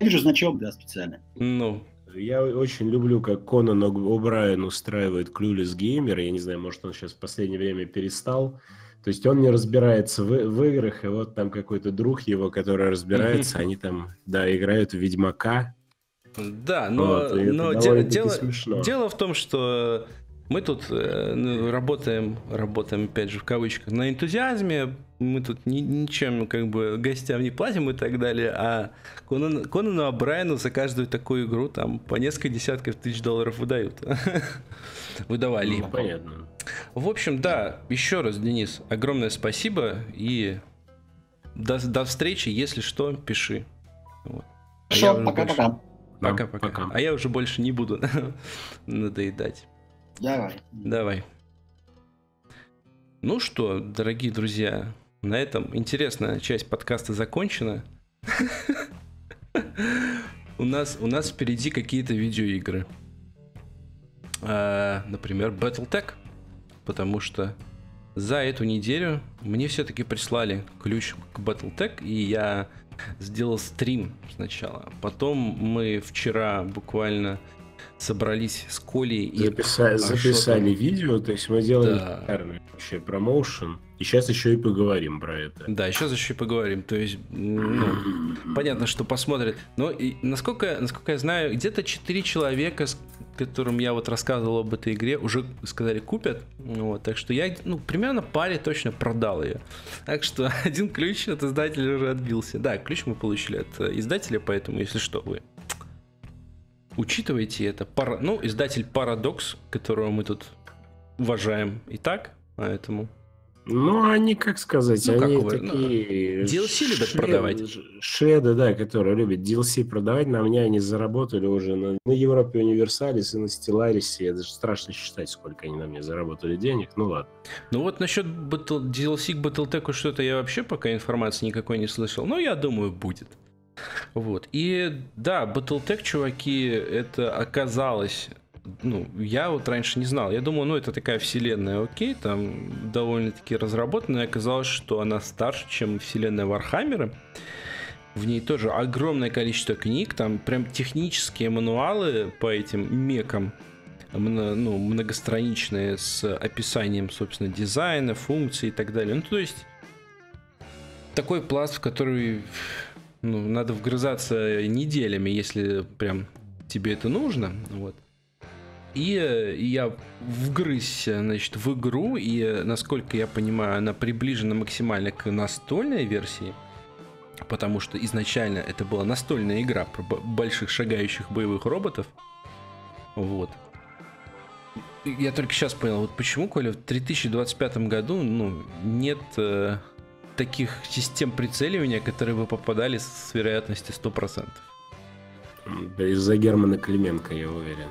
Я вижу значок, да, специально. Ну. Я очень люблю, как Конан О'Брайен устраивает Clueless Gamer. Я не знаю, может, он сейчас в последнее время перестал. То есть он не разбирается в играх, и вот там какой-то друг его, который разбирается, они там, да, играют в Ведьмака. Да, но дело в том, что мы тут работаем, опять же, в кавычках, на энтузиазме. Мы тут ничем, как бы, гостям не платим и так далее. А Конану О'Брайену за каждую такую игру там по несколько десятков тысяч долларов выдавали. Ну, понятно. В общем, да, еще раз, Денис, огромное спасибо. И до встречи. Если что, пиши. Вот. Хорошо, пока-пока. Пока-пока. А я уже больше не буду надоедать. Давай. Ну что, дорогие друзья, на этом интересная часть подкаста закончена. У нас впереди какие-то видеоигры. Например, BattleTech. Потому что за эту неделю мне все-таки прислали ключ к BattleTech, и я сделал стрим сначала. Потом мы вчера буквально... собрались с Колей и... Записали видео, то есть мы делаем вообще промоушен, и сейчас еще и поговорим про это. Да, сейчас еще и поговорим, то есть, ну, понятно, что посмотрят. Но и, насколько я знаю, где-то 4 человека, с которым я вот рассказывал об этой игре, уже сказали, купят, вот, так что я, ну, примерно паре точно продал ее. Так что один ключ от издателя уже отбился. Да, ключ мы получили от издателя, поэтому, если что, вы... учитывайте это. Ну, издатель Paradox, которого мы тут уважаем и так, поэтому... Ну, они, как сказать, ну, они такие... DLC любят продавать. Шведы, да, которые любят DLC продавать. На мне они заработали уже на Европе Универсалис и на Stellaris. Это же страшно считать, сколько они на мне заработали денег. Ну, ладно. Ну, вот насчет DLC к BattleTech что-то я вообще пока информации никакой не слышал. Но я думаю, будет. Вот. И да, BattleTech, чуваки, это оказалось... Ну, я вот раньше не знал. Я думал, ну, это такая вселенная, окей, там довольно-таки разработанная. Оказалось, что она старше, чем вселенная Вархаммера. В ней тоже огромное количество книг, там прям технические мануалы по этим мекам, ну, многостраничные, с описанием, собственно, дизайна, функций и так далее. Ну, то есть, такой пласт, в который, ну, надо вгрызаться неделями, если прям тебе это нужно, вот. И я вгрызся, значит, в игру, и, насколько я понимаю, она приближена максимально к настольной версии, потому что изначально это была настольная игра про больших шагающих боевых роботов. Вот. Я только сейчас понял, вот почему, Коля, в 2025 году, ну, нет таких систем прицеливания, которые бы попадали с вероятностью 100%. Да из-за Германа Клименко, я уверен.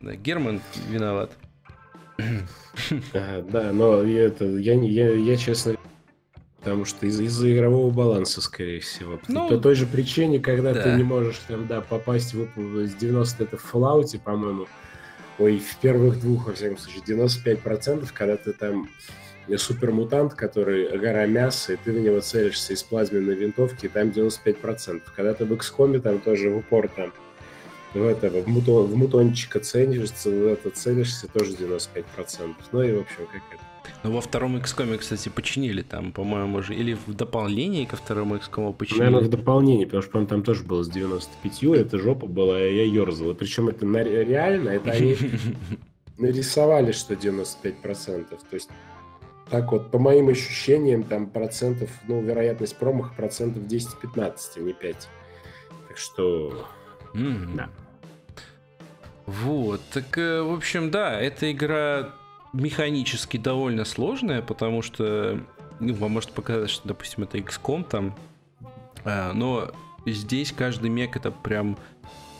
Да, Герман виноват. Да, но я честно... Потому что из-за игрового баланса, скорее всего. Ну, по той же причине, когда да. ты не можешь там, да, попасть в 90, это в Fallout, по-моему. Ой, в первых двух, во всяком случае, 95%, когда ты там супермутант, который гора мяса, и ты в него целишься из плазменной винтовки, и там 95%. Когда ты в XCOM, там тоже в упор там в мутончика целишься, тоже 95%. Ну и в общем, как это. Ну, во втором XCOM, кстати, починили там, по-моему, уже. Или в дополнении ко второму XCOM починили. Наверное, в дополнении, потому что, по-моему, там тоже было с 95, это жопа была, и я ерзал. И причем это реально, это они нарисовали, что 95%. То есть, так вот, по моим ощущениям, там процентов, ну, вероятность промаха процентов 10-15, а не 5. Так что, да. Вот, так, в общем, да, эта игра... механически довольно сложная, потому что, ну, вам может показать, что, допустим, это XCOM там, но здесь каждый мек — это прям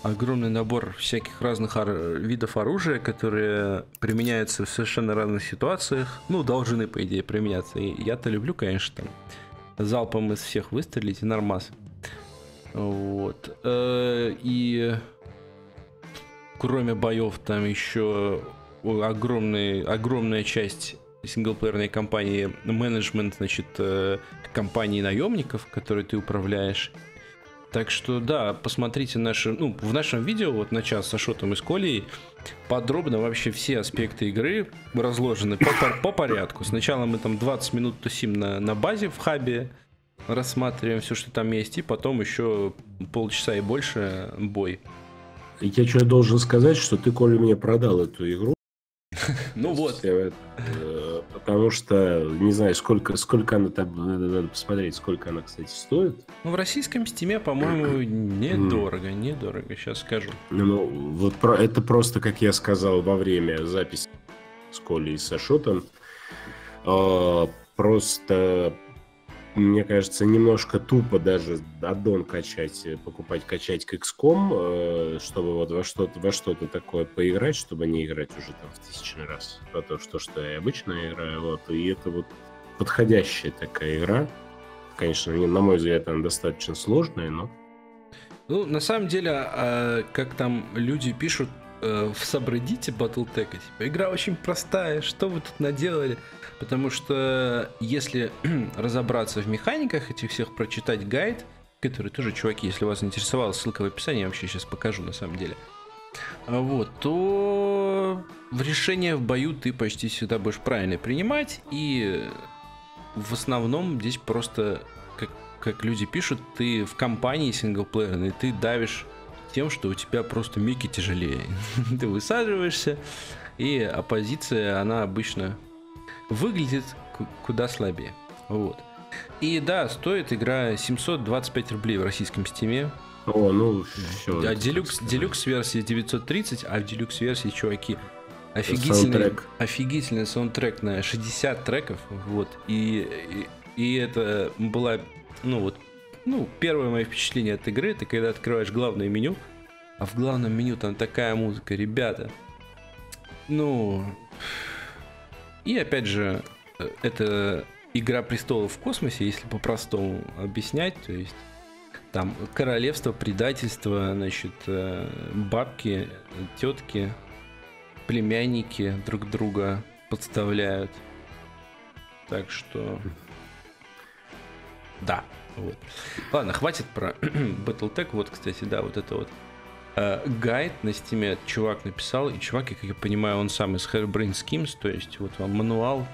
огромный набор всяких разных видов оружия, которые применяются в совершенно разных ситуациях, ну, должны, по идее, применяться. И я-то люблю, конечно, там залпом из всех выстрелить и нормас. Вот. И кроме боев там еще огромная часть синглплеерной кампании — менеджмент, значит, компании наемников, которые ты управляешь. Так что, да, посмотрите наши, ну, в нашем видео, вот на час с Ашотом и с Колей, подробно вообще все аспекты игры разложены по порядку. Сначала мы там 20 минут тусим на базе в хабе, рассматриваем все, что там есть, и потом еще полчаса и больше бой. Я что должен сказать, что ты, Коля, мне продал эту игру. Ну вот. Потому что не знаю, сколько она там, надо посмотреть, сколько она, кстати, стоит. Ну, в российском стиме, по-моему, недорого, сейчас скажу. Ну, вот это просто, как я сказал во время записи с Колей и Сашотом, просто, мне кажется, немножко тупо даже аддон покупать, качать к XCOM, чтобы вот во что-то такое поиграть, чтобы не играть уже там в 1000 раз. А то, что я обычно играю, вот, и это вот подходящая такая игра. Конечно, на мой взгляд, она достаточно сложная, но... Ну, на самом деле, как там люди пишут в сабреддите Battletech, типа, игра очень простая, что вы тут наделали? Потому что если разобраться в механиках этих всех, прочитать гайд, который тоже, чуваки, если вас интересовало, ссылка в описании, я вообще сейчас покажу на самом деле. Вот, то в решение в бою ты почти всегда будешь правильно принимать, и в основном здесь просто, как люди пишут, ты в компании синглплеерной, ты давишь тем, что у тебя просто мики тяжелее. Ты высаживаешься, и оппозиция, она обычно выглядит куда слабее. Вот. И да, стоит игра 725 рублей в российском стиме. О, ну все. А делюкс версии 930, а в делюкс версии, чуваки, офигительный саундтрек на 60 треков. Вот. И это была, ну вот, ну, первое мое впечатление от игры — это когда открываешь главное меню, а в главном меню там такая музыка, ребята. Ну... И опять же, это игра престолов в космосе, если по-простому объяснять, то есть там королевство, предательство, значит, бабки, тетки, племянники друг друга подставляют. Так что... Да. Вот. Ладно, хватит про Battletech. Вот, кстати, да, вот это вот. Гайд на стиме чувак написал, и чувак, как я понимаю, он сам из Hairbrained Schemes, то есть вот вам мануал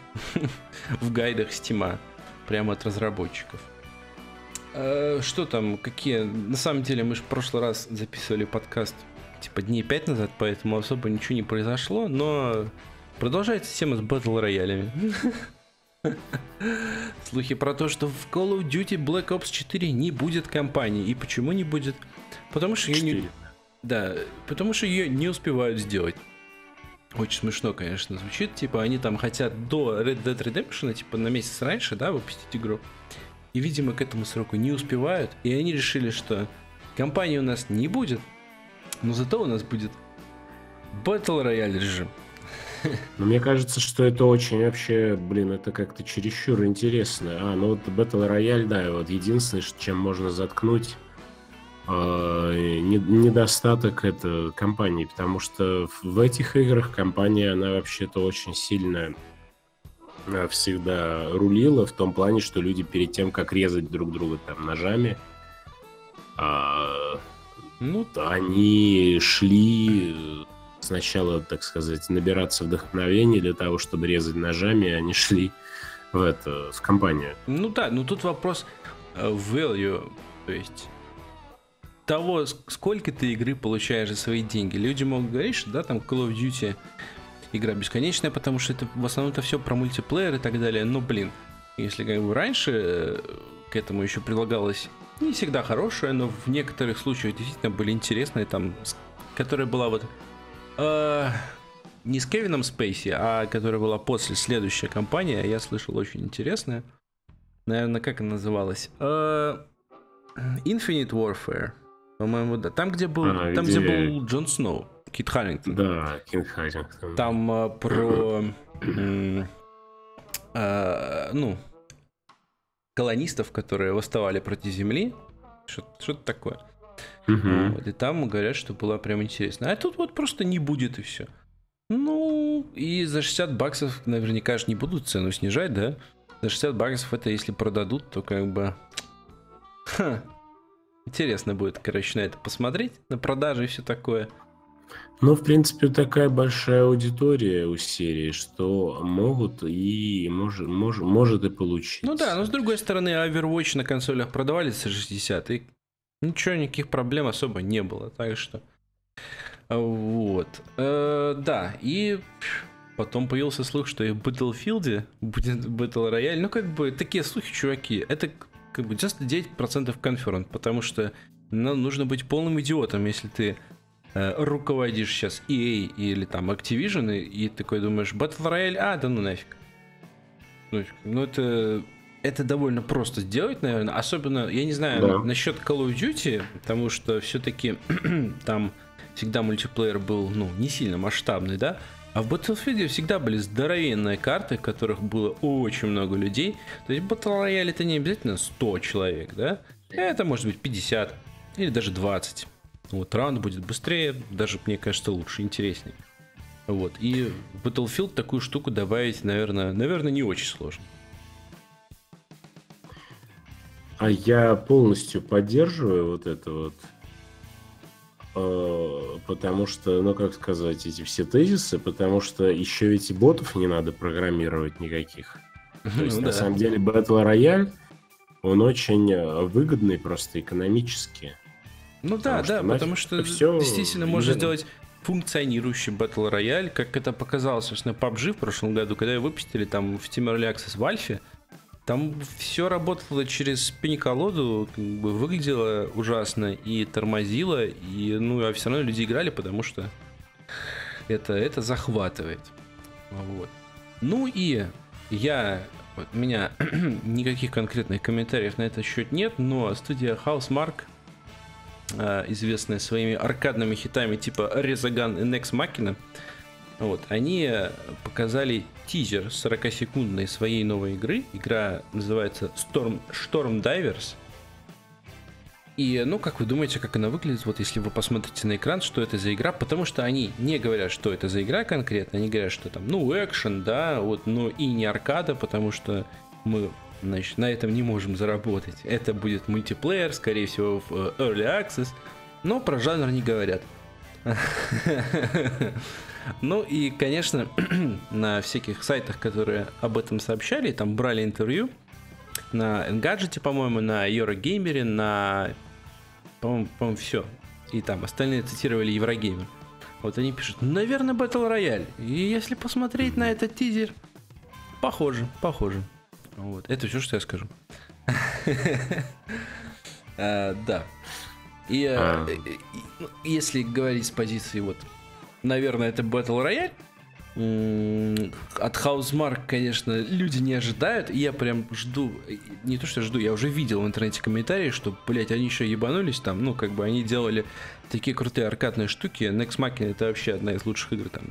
в гайдах стима, прямо от разработчиков. Что там, какие... На самом деле, мы же в прошлый раз записывали подкаст типа дней 5 назад, поэтому особо ничего не произошло, но продолжается тема с Battle роялями. Слухи про то, что в Call of Duty Black Ops 4 не будет кампании. И почему не будет? Потому что я не... Да, потому что ее не успевают сделать. Очень смешно, конечно, звучит. Типа, они там хотят до Red Dead Redemption, типа, на месяц раньше, да, выпустить игру. И, видимо, к этому сроку не успевают. И они решили, что кампании у нас не будет, но зато у нас будет Battle Royale режим. Но мне кажется, что это очень вообще, блин, это как-то чересчур интересно. Ну вот Battle Royale, да, вот единственное, чем можно заткнуть недостаток это компании, потому что в этих играх компания, она вообще-то очень сильно всегда рулила в том плане, что люди перед тем, как резать друг друга там ножами, они шли сначала, так сказать, набираться вдохновения для того, чтобы резать ножами, они шли в компанию. Ну да, но тут вопрос value, то есть того, сколько ты игры получаешь за свои деньги. Люди могут говорить, что да, там Call of Duty игра бесконечная, потому что это в основном-то все про мультиплеер и так далее. Но, блин, если как бы раньше к этому еще прилагалось не всегда хорошее, но в некоторых случаях действительно были интересные, там, которая была вот не с Кевином Спейси, а которая была после, следующая кампания, я слышал, очень интересная. Наверное, как она называлась? Infinite Warfare. По-моему, да. Там, где был, где был Джон Сноу, Кит Харингтон. Да, Кит Харингтон. Там про колонистов, которые восставали против Земли. Что-то такое. Вот, и там говорят, что было прям интересно. А тут вот просто не будет и все. Ну, и за $60 наверняка же не будут цену снижать, да? За $60 это если продадут, то как бы... Интересно будет, короче, на это посмотреть, на продажи и все такое. Ну, в принципе, такая большая аудитория у серии, что могут и может и получить. Ну да, но с другой стороны, Overwatch на консолях продавались за 60, и ничего, никаких проблем особо не было, так что... Вот. Да, и потом появился слух, что и в Battlefield будет Battle Royale. Ну, как бы, такие слухи, чуваки, это... как бы 99% конференц, потому что нужно быть полным идиотом, если ты руководишь сейчас EA или там Activision, и такой думаешь, Battle Royale, да ну нафиг. Ну это довольно просто сделать, наверное, особенно, я не знаю, насчет Call of Duty, потому что все-таки там всегда мультиплеер был, не сильно масштабный, да? А в Battlefield всегда были здоровенные карты, в которых было очень много людей. То есть Battle Royale это не обязательно 100 человек, да? Это может быть 50 или даже 20. Вот раунд будет быстрее, даже, мне кажется, лучше, интереснее. Вот, и в Battlefield такую штуку добавить, наверное, не очень сложно. А я полностью поддерживаю вот это вот. Потому что, эти все тезисы, потому что еще ведь и ботов не надо программировать никаких. То есть, на самом деле, Battle Royale, он очень выгодный просто экономически. Потому что действительно можно сделать функционирующий Battle Royale, как это показалось, собственно, PUBG в прошлом году, когда его выпустили там в Team Early Access в Альфе. Там все работало через пень-колоду, выглядело ужасно и тормозило, и, а все равно люди играли, потому что это захватывает. Вот. Ну и у меня никаких конкретных комментариев на этот счет нет, но студия Housemarque, известная своими аркадными хитами типа Resogun и Ex Machina, они показали тизер 40-секундной своей новой игры. Игра называется Storm Divers. И, как вы думаете, как она выглядит? Вот если вы посмотрите на экран, что это за игра, потому что они не говорят, что это за игра конкретно, они говорят, что там, экшен, да, вот, но и не аркада, потому что мы значит, на этом не можем заработать. Это будет мультиплеер, скорее всего, в Early Access, но про жанр не говорят. Ну и, конечно, на всяких сайтах, которые об этом сообщали, там брали интервью, на Engadget, по-моему, на Eurogamer, на... По-моему, все. И там остальные цитировали Еврогеймер. Вот они пишут, наверное, Battle Royale. И если посмотреть на этот тизер, похоже. Вот. Это все, что я скажу. Да. И если говорить с позиции, вот, наверное, это Battle Royale. От Housemarque, конечно, люди не ожидают. И я прям жду. Не то что жду, я уже видел в интернете комментарии, что, блять, они еще ебанулись там. Ну, как бы они делали такие крутые аркадные штуки. Nex Machina — это вообще одна из лучших игр там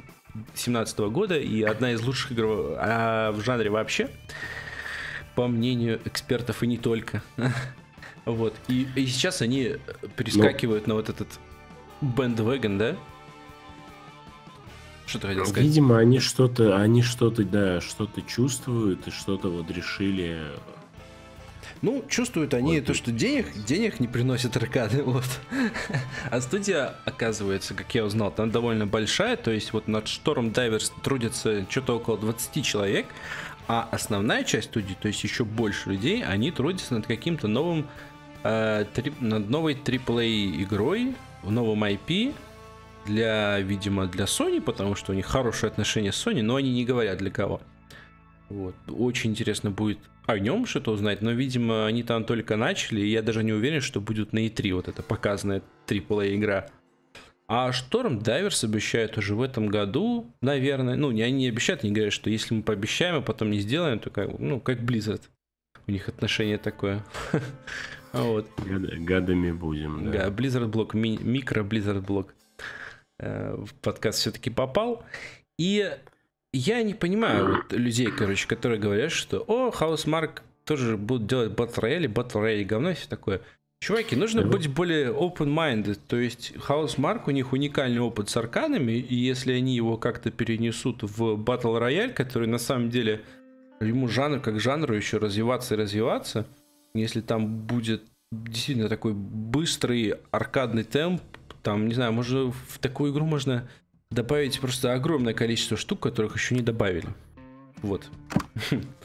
17-го года и одна из лучших игр в жанре вообще, по мнению экспертов и не только. Вот. И сейчас они перескакивают на вот этот бэндвэгон, да? Что хотел сказать? Видимо, они что-то чувствуют и что-то вот решили. Ну, чувствуют они вот. То, что денег не приносят аркады, вот. А студия, оказывается, как я узнал, там довольно большая, то есть вот над Storm Divers трудится что-то около 20 человек, а основная часть студии, то есть еще больше людей, они трудятся над каким-то новым, над новой AAA игрой, в новом IP, видимо, для Sony, потому что у них хорошие отношения с Sony, но они не говорят для кого. Вот. Очень интересно будет о нем что-то узнать, но, видимо, они там только начали, и я даже не уверен, что будет на E3 вот эта показанная AAA игра. А Storm Divers обещают уже в этом году, наверное. Ну, они не обещают, они говорят, что если мы пообещаем, а потом не сделаем, то как, ну, как Blizzard. У них отношение такое. Вот. Гадами будем, да. Blizzard Block, микро Blizzard Block. В подкаст все-таки попал. И я не понимаю вот людей, короче, которые говорят, что Housemarque тоже будут делать Battle Royale говно и все такое. Чуваки, нужно быть более open-minded. То есть Housemarque, у них уникальный опыт с арканами, и если они его как-то перенесут в Battle Royale, который на самом деле ему жанр как жанру еще развиваться, если там будет действительно такой быстрый аркадный темп, там, не знаю, может, в такую игру можно добавить просто огромное количество штук, которых еще не добавили. Вот.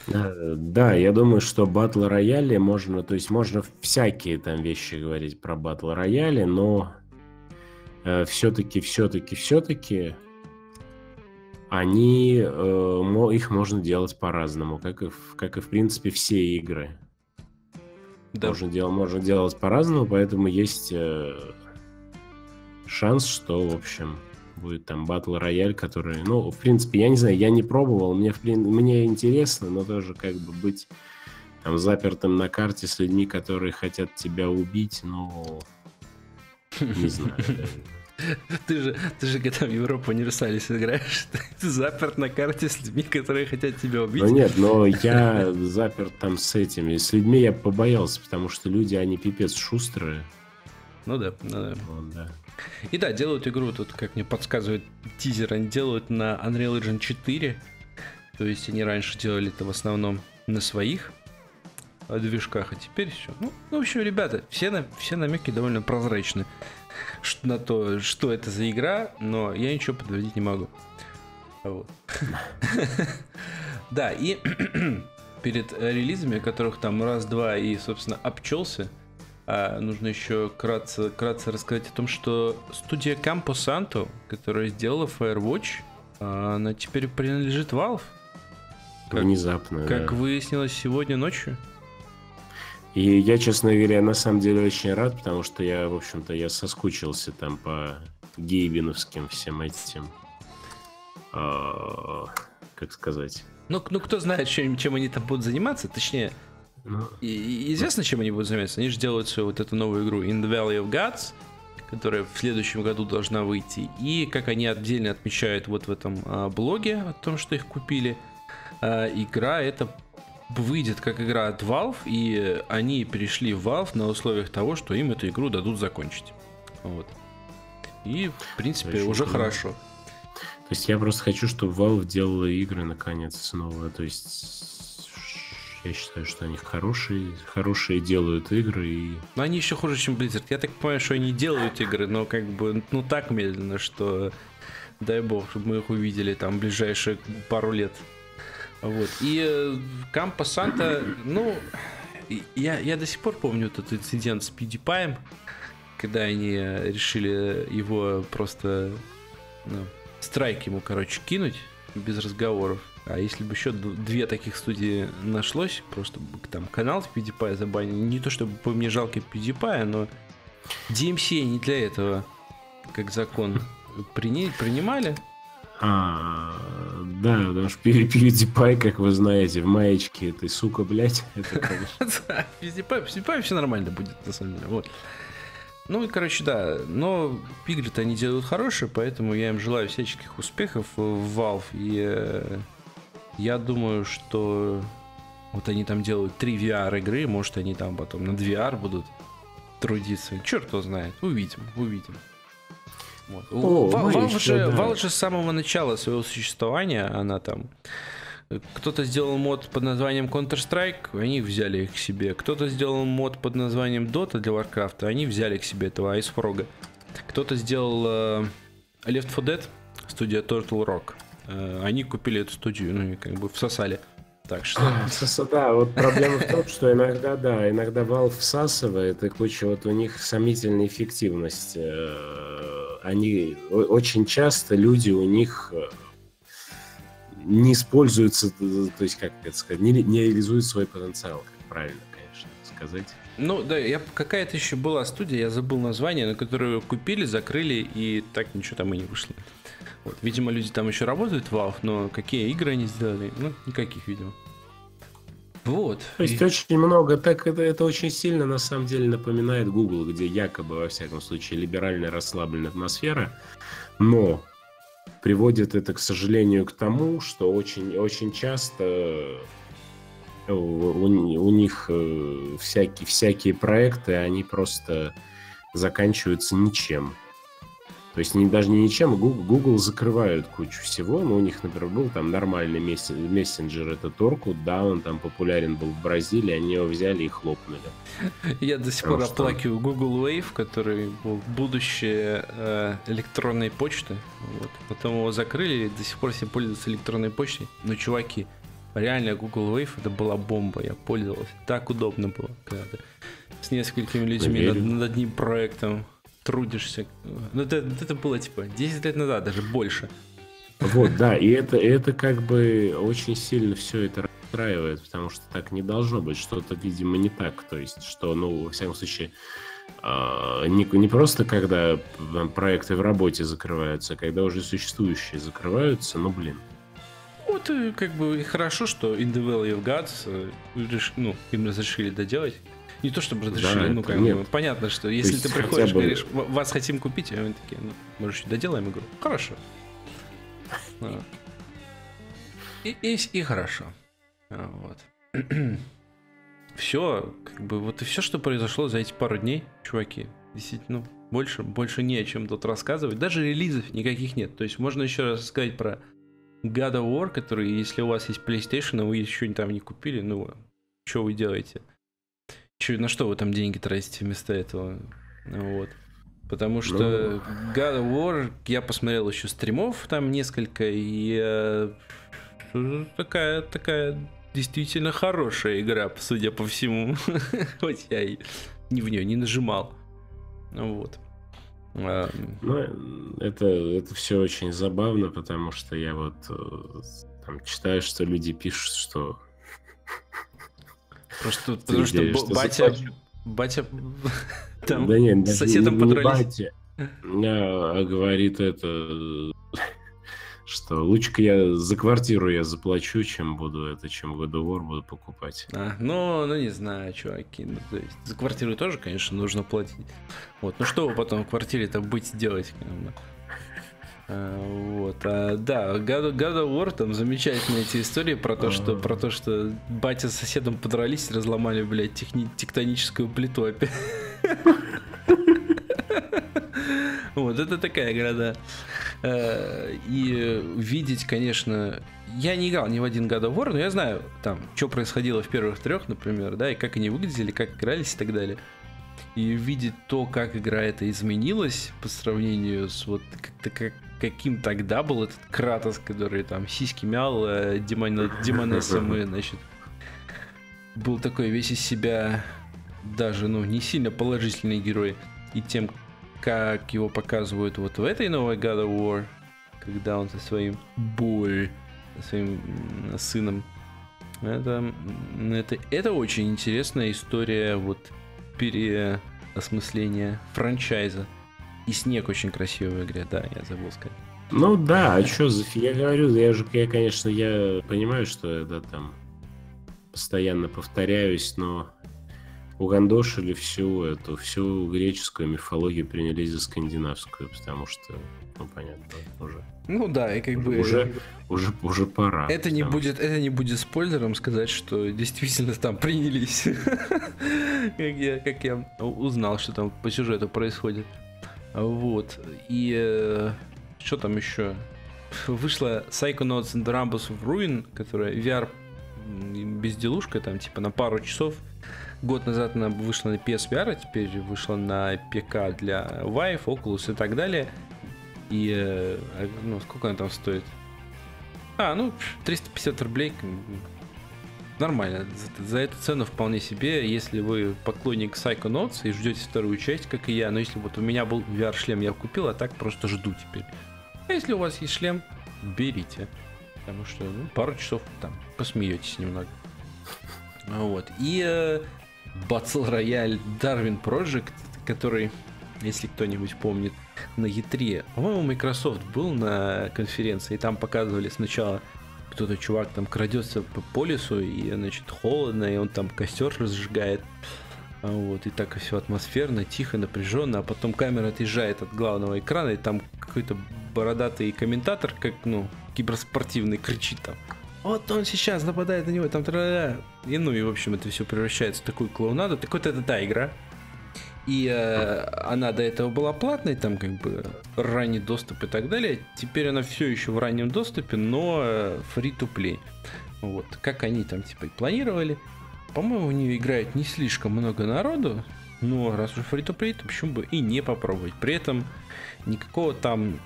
Да, я думаю, что Battle Royale можно, то есть можно всякие там вещи говорить про Battle Royale, но все-таки они, их можно делать по-разному, как и в принципе все игры. Да. Можно делать по-разному, поэтому есть... шанс, что, в общем, будет там Battle Royale, который, ну, в принципе, я не знаю, я не пробовал, мне интересно, но тоже как бы быть там запертым на карте с людьми, которые хотят тебя убить, ну, не знаю. Ты же когда в Европу Универсалис играешь, ты заперт на карте с людьми, которые хотят тебя убить. Ну нет, но я заперт там с этими, с людьми я побоялся, потому что люди, они пипец шустрые. Ну да. Вот, да. И да, делают игру, тут, как мне подсказывает тизер, они делают на Unreal Engine 4. То есть они раньше делали это в основном на своих движках, а теперь все. Ну, в общем, ребята, все намеки довольно прозрачны на то, что это за игра, но я ничего подтвердить не могу. Да, и перед релизами, которых там раз-два и, собственно, обчелся, нужно еще кратко рассказать о том, что студия Camposanto, которая сделала Firewatch, она теперь принадлежит Valve. Внезапно. Как выяснилось сегодня ночью. И я, честно говоря, на самом деле очень рад, потому что я, в общем-то, соскучился там по гейбиновским всем этим, как сказать. Ну, кто знает, чем они там будут заниматься, точнее... И известно, чем они будут заниматься. Они же делают свою вот эту новую игру In the Valley of Gods, которая в следующем году должна выйти. И как они отдельно отмечают вот в этом блоге о том, что их купили, игра эта выйдет как игра от Valve. И они перешли в Valve на условиях того, что им эту игру дадут закончить. Вот. И, в принципе, очень уже хорошо. То есть я просто хочу, чтобы Valve делала игры наконец снова. То есть... Я считаю, что они хорошие делают игры. Но они еще хуже, чем Blizzard. Я так понимаю, что они делают игры, но как бы, ну, так медленно, что дай бог, чтобы мы их увидели там в ближайшие пару лет. Вот. И Кампо Санта, ну, я до сих пор помню этот инцидент с PewDiePie, когда они решили его просто, ну, страйк ему, короче, кинуть без разговоров. А если бы еще две таких студии нашлось, просто там канал с PewDiePie забанили. Не то чтобы мне жалко PewDiePie, но DMCA не для этого, как закон, принимали. Да, потому что PewDiePie, как вы знаете, в маечке этой, сука, блядь. PewDiePie все нормально будет, на самом деле. Вот. Ну и, короче, да, но игры-то они делают хорошие, поэтому я им желаю всяческих успехов в Valve. И я думаю, что вот они там делают 3 VR-игры, может, они там потом на VR будут трудиться. Черт его знает, увидим. Вот. Valve же с самого начала своего существования, она там... Кто-то сделал мод под названием Counter-Strike, они взяли их к себе. Кто-то сделал мод под названием Dota для Warcraft, они взяли к себе этого Ice Frog'а. Кто-то сделал Left 4 Dead, студия Turtle Rock. Они купили эту студию, ну и как бы всосали. Так что... Да, вот проблема в том, что иногда Valve всасывает, и куча вот у них сомнительная эффективность. Они очень часто, люди у них... не используется, то есть, как это сказать, не реализует свой потенциал, как правильно, конечно, сказать. Ну, да, какая-то еще была студия, я забыл название, на которую купили, закрыли, и так ничего там и не вышло. Вот, видимо, люди там еще работают в Valve, но какие игры они сделали? Ну, никаких, видимо. Вот. То есть, очень много, так это очень сильно, на самом деле, напоминает Google, где якобы, во всяком случае, либеральная расслабленная атмосфера, но... приводит это, к сожалению, к тому, что очень часто у них всякие проекты, они просто заканчиваются ничем. То есть даже не ничем, Google закрывают кучу всего, но у них, например, был там нормальный мессенджер, это Torquay, да, он там популярен был в Бразилии, они его взяли и хлопнули. Я до сих пор оплакиваю Google Wave, который был будущее электронной почты, вот. Потом его закрыли, и до сих пор все пользуются электронной почтой, но, чуваки, реально Google Wave это была бомба, я пользовался, так удобно было, когда ты с несколькими людьми над одним проектом трудишься. Ну, это было типа 10 лет назад, даже больше. Вот, да, и это как бы очень сильно все это расстраивает, потому что так не должно быть, что-то, видимо, не так. То есть, что, ну, во всяком случае, не просто когда проекты в работе закрываются, а когда уже существующие закрываются, ну, блин. Вот, как бы, и хорошо, что In the Valley of Gods, ну, им разрешили доделать. Не то чтобы разрешили, да, ну как бы, понятно, что если ты приходишь и говоришь, вас хотим купить, они такие, ну, мы же доделаем игру. Хорошо. И хорошо. Вот. Все, как бы, вот и все, что произошло за эти пару дней, чуваки. Действительно, больше не о чем тут рассказывать. Даже релизов никаких нет. То есть можно еще раз сказать про God of War, который, если у вас есть PlayStation, а вы еще там не купили, ну, что вы делаете? На что вы там деньги тратите вместо этого? Вот. Потому что God of War, я посмотрел еще стримов там несколько, и такая действительно хорошая игра, судя по всему. Хоть я и в нее не нажимал. Вот. Ну, это все очень забавно, потому что я вот там читаю, что люди пишут, что... Просто потому что батя там, да нет, с соседом подрались. Батя говорит это, что лучше я за квартиру я заплачу, чем God of War буду покупать. Ну не знаю, чуваки, ну, то есть, за квартиру тоже, конечно, нужно платить. Вот, ну что вы потом в квартире-то будете делать? Вот, да, God of War, там замечательные эти истории про то, что батя с соседом подрались, разломали, блядь, тектоническую плиту опять. Вот, это такая игра, да. И видеть, конечно... Я не играл ни в один God of War, но я знаю, там, что происходило в первых трех, например, да, и как они выглядели, как игрались и так далее. И видеть то, как игра эта изменилась по сравнению с вот каким тогда был этот Кратос, который там сиськи мял Демонесом и, значит, был такой весь из себя даже, ну, не сильно положительный герой. И тем, как его показывают вот в этой новой God of War, когда он со своим Бой, со своим сыном. Это очень интересная история вот переосмысления франчайза. И снег очень красивая игра, да, я забыл сказать. Ну да, а что за фиг? Я говорю, я понимаю, что я, да, там постоянно повторяюсь, но угандошили всю греческую мифологию принялись за скандинавскую, потому что, ну, понятно, уже. Ну да, и как бы... Уже пора. Это не будет спойлером сказать, что действительно там принялись. Как я узнал, что там по сюжету происходит. Вот. И что там еще? Вышла Psychonauts and Rambus of Ruin, которая VR безделушка, там типа на пару часов. Год назад она вышла на PSVR, а теперь вышла на ПК для Vive, Oculus и так далее. И, ну, сколько она там стоит? Ну, 350 рублей. Нормально. За эту цену вполне себе. Если вы поклонник Psychonauts и ждете вторую часть, как и я. Но если вот у меня был VR-шлем, я купил, а так просто жду теперь. А если у вас есть шлем, берите. Потому что, ну, пару часов там посмеетесь немного. Вот. И Battle Royale Darwin Project, который, если кто-нибудь помнит, на E3, по-моему, Microsoft был на конференции, и там показывали сначала, кто-то чувак там крадется по лесу, и, значит, холодно, и он там костер разжигает. Вот, и так все атмосферно, тихо, напряженно, а потом камера отъезжает от главного экрана, и там какой-то бородатый комментатор, как, ну, киберспортивный, кричит там: вот он сейчас нападает на него, там тра-ля-ля. И, ну, и, в общем, это все превращается в такую клоунаду. Так вот, это та игра. И она до этого была платной, там, как бы, ранний доступ и так далее. Теперь она все еще в раннем доступе, но free-to-play. Вот, как они там, типа, и планировали. По-моему, в нее играет не слишком много народу, но раз уж free-to-play, то почему бы и не попробовать. При этом никакого там...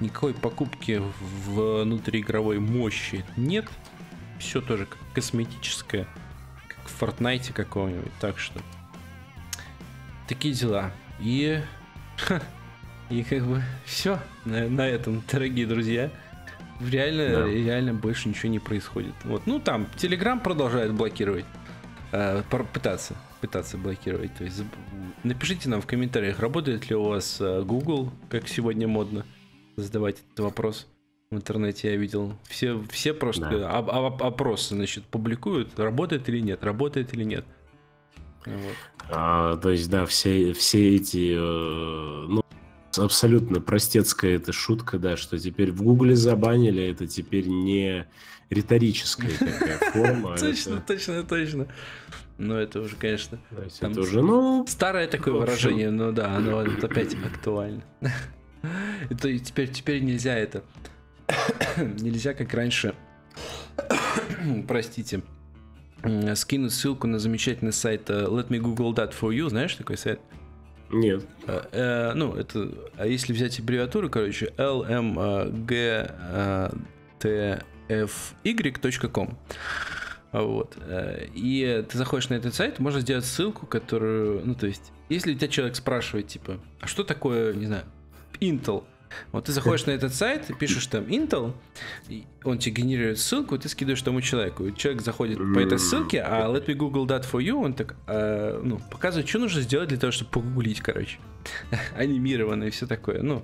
Никакой покупки внутриигровой мощи нет. Все тоже как косметическое, как в Fortnite какого-нибудь. Так что такие дела. И как бы все на этом, дорогие друзья. Реально больше ничего не происходит. Вот. Ну там Telegram продолжает блокировать. Пытаться блокировать. То есть, напишите нам в комментариях, работает ли у вас Google, как сегодня модно задавать этот вопрос в интернете, я видел. Все просто да. Опросы, значит, публикуют, работает или нет. Вот. То есть, да, все эти... ну, абсолютно простецкая эта шутка, да, что теперь в Гугле забанили, это теперь не риторическая такая форма. Точно. Но это уже, конечно... Это уже, ну... Старое такое выражение, но да, оно опять актуально. Это теперь нельзя это. Нельзя, как раньше, простите, скинуть ссылку на замечательный сайт Let me Google that for you. Знаешь такой сайт? Нет. Ну, это... А если взять аббревиатуру, короче, lmgtfy.com. Вот. И ты заходишь на этот сайт, можно сделать ссылку, которую... Ну, то есть, если у тебя человек спрашивает, типа, а что такое, не знаю, Intel. Вот ты заходишь на этот сайт, пишешь там Intel, и он тебе генерирует ссылку, и ты скидываешь тому человеку. И человек заходит по этой ссылке, а Let me Google that for you, он так, ну, показывает, что нужно сделать для того, чтобы погуглить, короче. Анимированное и все такое. Ну,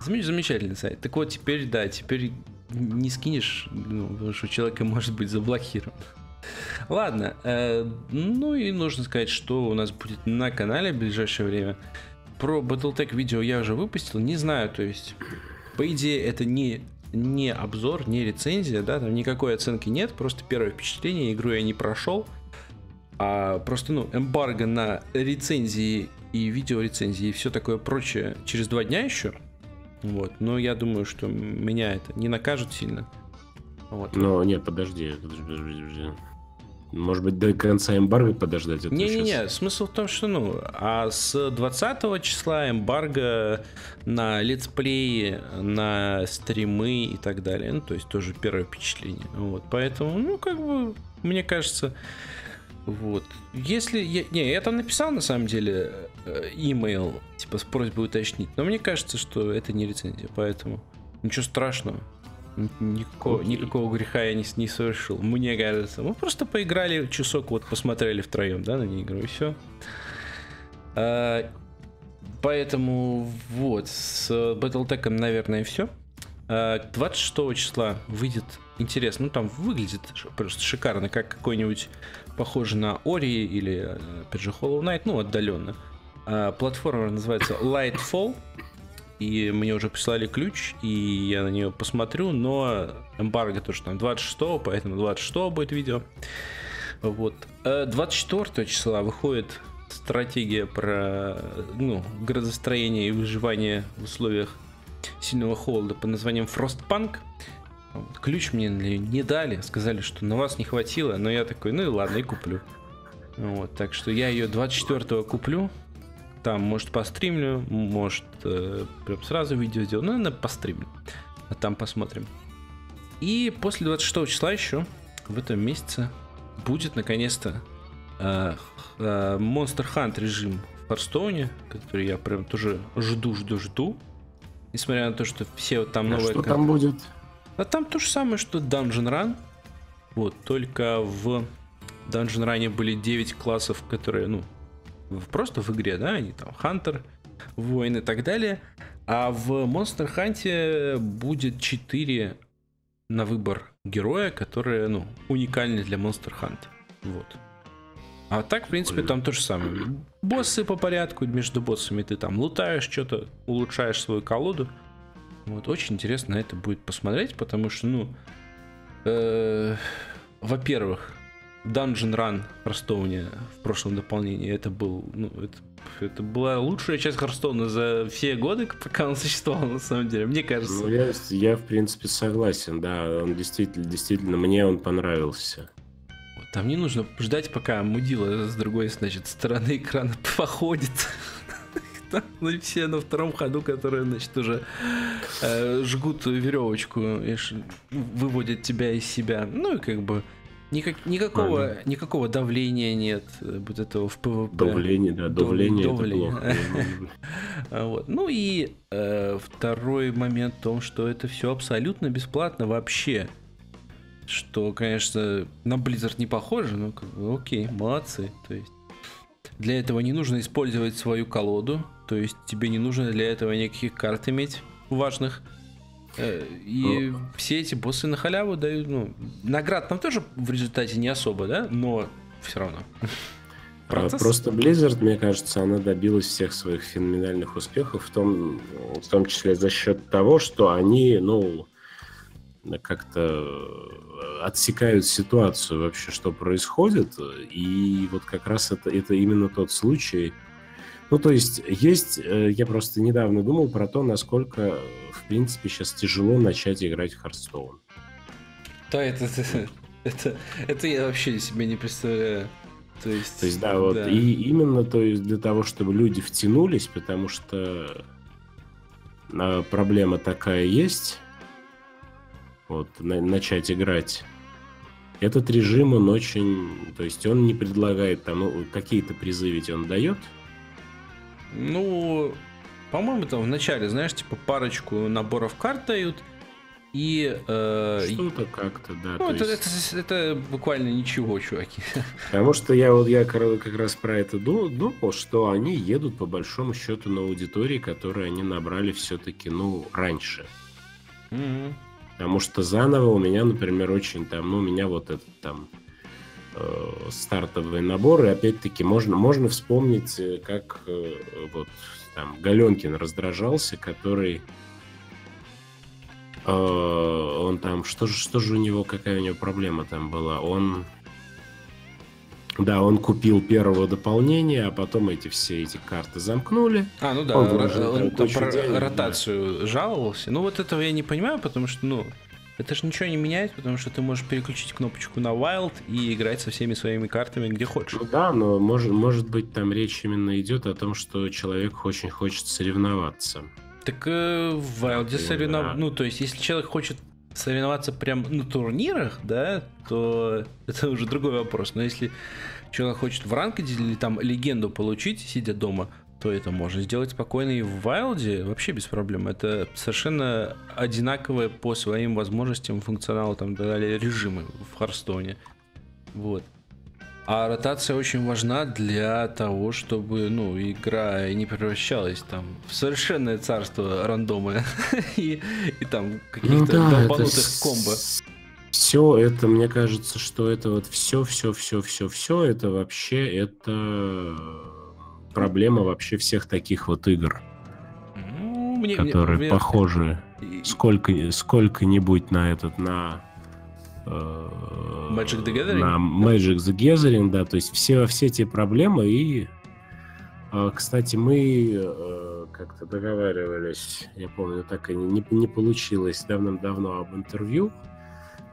замечательный сайт. Так вот, теперь, да, теперь не скинешь, ну, потому что человек может быть заблокирован. Ладно, ну и нужно сказать, что у нас будет на канале в ближайшее время. Про Battletech видео я уже выпустил, не знаю, то есть, по идее, это не обзор, не рецензия, да, там никакой оценки нет, просто первое впечатление, игру я не прошел, а просто, ну, эмбарго на рецензии и видеорецензии и все такое прочее через 2 дня еще, Вот. Но я думаю, что меня это не накажет сильно. Вот. Но нет, подожди. Может быть, до конца эмбарго подождать? Не-не-не, смысл в том, что, ну, а с 20 числа эмбарго на летсплеи, на стримы и так далее. Ну, то есть тоже первое впечатление. Вот, поэтому, ну, как бы, мне кажется, вот. Если... я там написал, на самом деле, имейл, типа, с просьбой уточнить. Но мне кажется, что это не рецензия, поэтому ничего страшного. Никакого греха я не совершил, мне кажется. Мы просто поиграли часок, вот посмотрели втроем, да, на игру, и все. Поэтому вот, с Battletech, наверное, все. 26 числа выйдет, интересно, ну там выглядит просто шикарно, как какой-нибудь похоже на Ori или, опять же, Hollow Knight, ну, отдаленно. Платформа называется Lightfall. И мне уже прислали ключ, и я на нее посмотрю, но эмбарго тоже там 26, поэтому 26 будет видео. Вот. 24 числа выходит стратегия про, ну, градостроение и выживание в условиях сильного холода под названием Frostpunk. Ключ мне не дали, сказали, что на вас не хватило, но я такой, ну и ладно, и куплю. Вот, так что я ее 24 куплю. Там, может, постримлю, может, прям сразу видео сделаю. Ну, наверное, постримлю. А там посмотрим. И после 26 числа еще в этом месяце будет, наконец-то, Monster Hunt режим в Hearthstone, который я прям тоже жду. Несмотря на то, что все вот там новые... Что там будет? А там то же самое, что Dungeon Run. Вот, только в Dungeon Run'е были 9 классов, которые, ну, просто в игре, да, они там Хантер, Воин и так далее. А в Monster Hunt'е будет 4 на выбор героя, которые, ну, уникальны для Monster Hunt. Вот. А так, в принципе, там то же самое. Боссы по порядку, между боссами ты там лутаешь что-то, улучшаешь свою колоду. Вот, очень интересно это будет посмотреть, потому что, ну, во-первых, Dungeon Run Hearthstone в прошлом дополнении, это был, ну, это была лучшая часть Hearthstone за все годы, пока он существовал, на самом деле, мне кажется. Ну, я в принципе согласен, да, он действительно мне он понравился. Там не нужно ждать, пока мудила с другой, значит, стороны экрана походит. Ну, все на втором ходу, которые, значит, уже жгут веревочку и выводят тебя из себя. Ну и как бы Никакого давления нет, вот этого в ПВП. Давление. Ну и второй момент в том, что это все абсолютно бесплатно вообще. Что, конечно, на Blizzard не похоже, но как бы окей, молодцы. То есть для этого не нужно использовать свою колоду, то есть тебе не нужно для этого никаких карт иметь важных. И все эти боссы на халяву дают, ну, наград там тоже в результате не особо, да, но все равно. Просто Blizzard, мне кажется, она добилась всех своих феноменальных успехов, в том числе за счет того, что они, ну, как-то отсекают ситуацию вообще, что происходит, и вот как раз это именно тот случай. Ну, то есть, я просто недавно думал про то, насколько, в принципе, сейчас тяжело начать играть в Hearthstone. Да, это я вообще себе не представляю. То есть да, вот, да. И именно, то есть, для того, чтобы люди втянулись, потому что проблема такая есть, вот, начать играть. Этот режим, он очень, то есть, он не предлагает там, ну, какие-то призы ведь он дает. Ну, по-моему, там в начале, знаешь, типа парочку наборов карт дают, и... что-то как-то, да. Ну, это буквально ничего, чуваки. Потому что я как раз про это думал, что они едут, по большому счету, на аудитории, которую они набрали все-таки, ну, раньше. Mm-hmm. Потому что заново у меня, например, очень там, ну, у меня вот это там... стартовые наборы, опять-таки, можно вспомнить, как вот там Галенкин раздражался, который он там, что же у него, какая у него проблема там была, он Да, он купил первого дополнения, а потом все эти карты замкнули. А, ну да, он про денег, ротацию жаловался. Ну вот этого я не понимаю, потому что, ну, это же ничего не меняет, потому что ты можешь переключить кнопочку на Wild и играть со всеми своими картами где хочешь. Ну да, но может быть там речь именно идет о том, что человек очень хочет соревноваться. Так в Wild соревноваться, да. Ну то есть если человек хочет соревноваться прям на турнирах, да, то это уже другой вопрос. Но если человек хочет в ранкеде или там легенду получить, сидя дома, то это можно сделать спокойно и в Вайлде, вообще без проблем. Это совершенно одинаковые по своим возможностям, функционалу там далее режимы в Харстоне. Вот. А ротация очень важна для того, чтобы, ну, игра не превращалась там в совершенное царство рандома и там каких-то долбанутых комбо. Все это, мне кажется, что это вот все, это вообще, это проблема вообще всех таких вот игр, которые похожи сколько-нибудь на этот, на... Magic the Gathering? На Magic the Gathering, да, то есть все эти проблемы. И, кстати, мы как-то договаривались, я помню, так и не получилось давным-давно об интервью.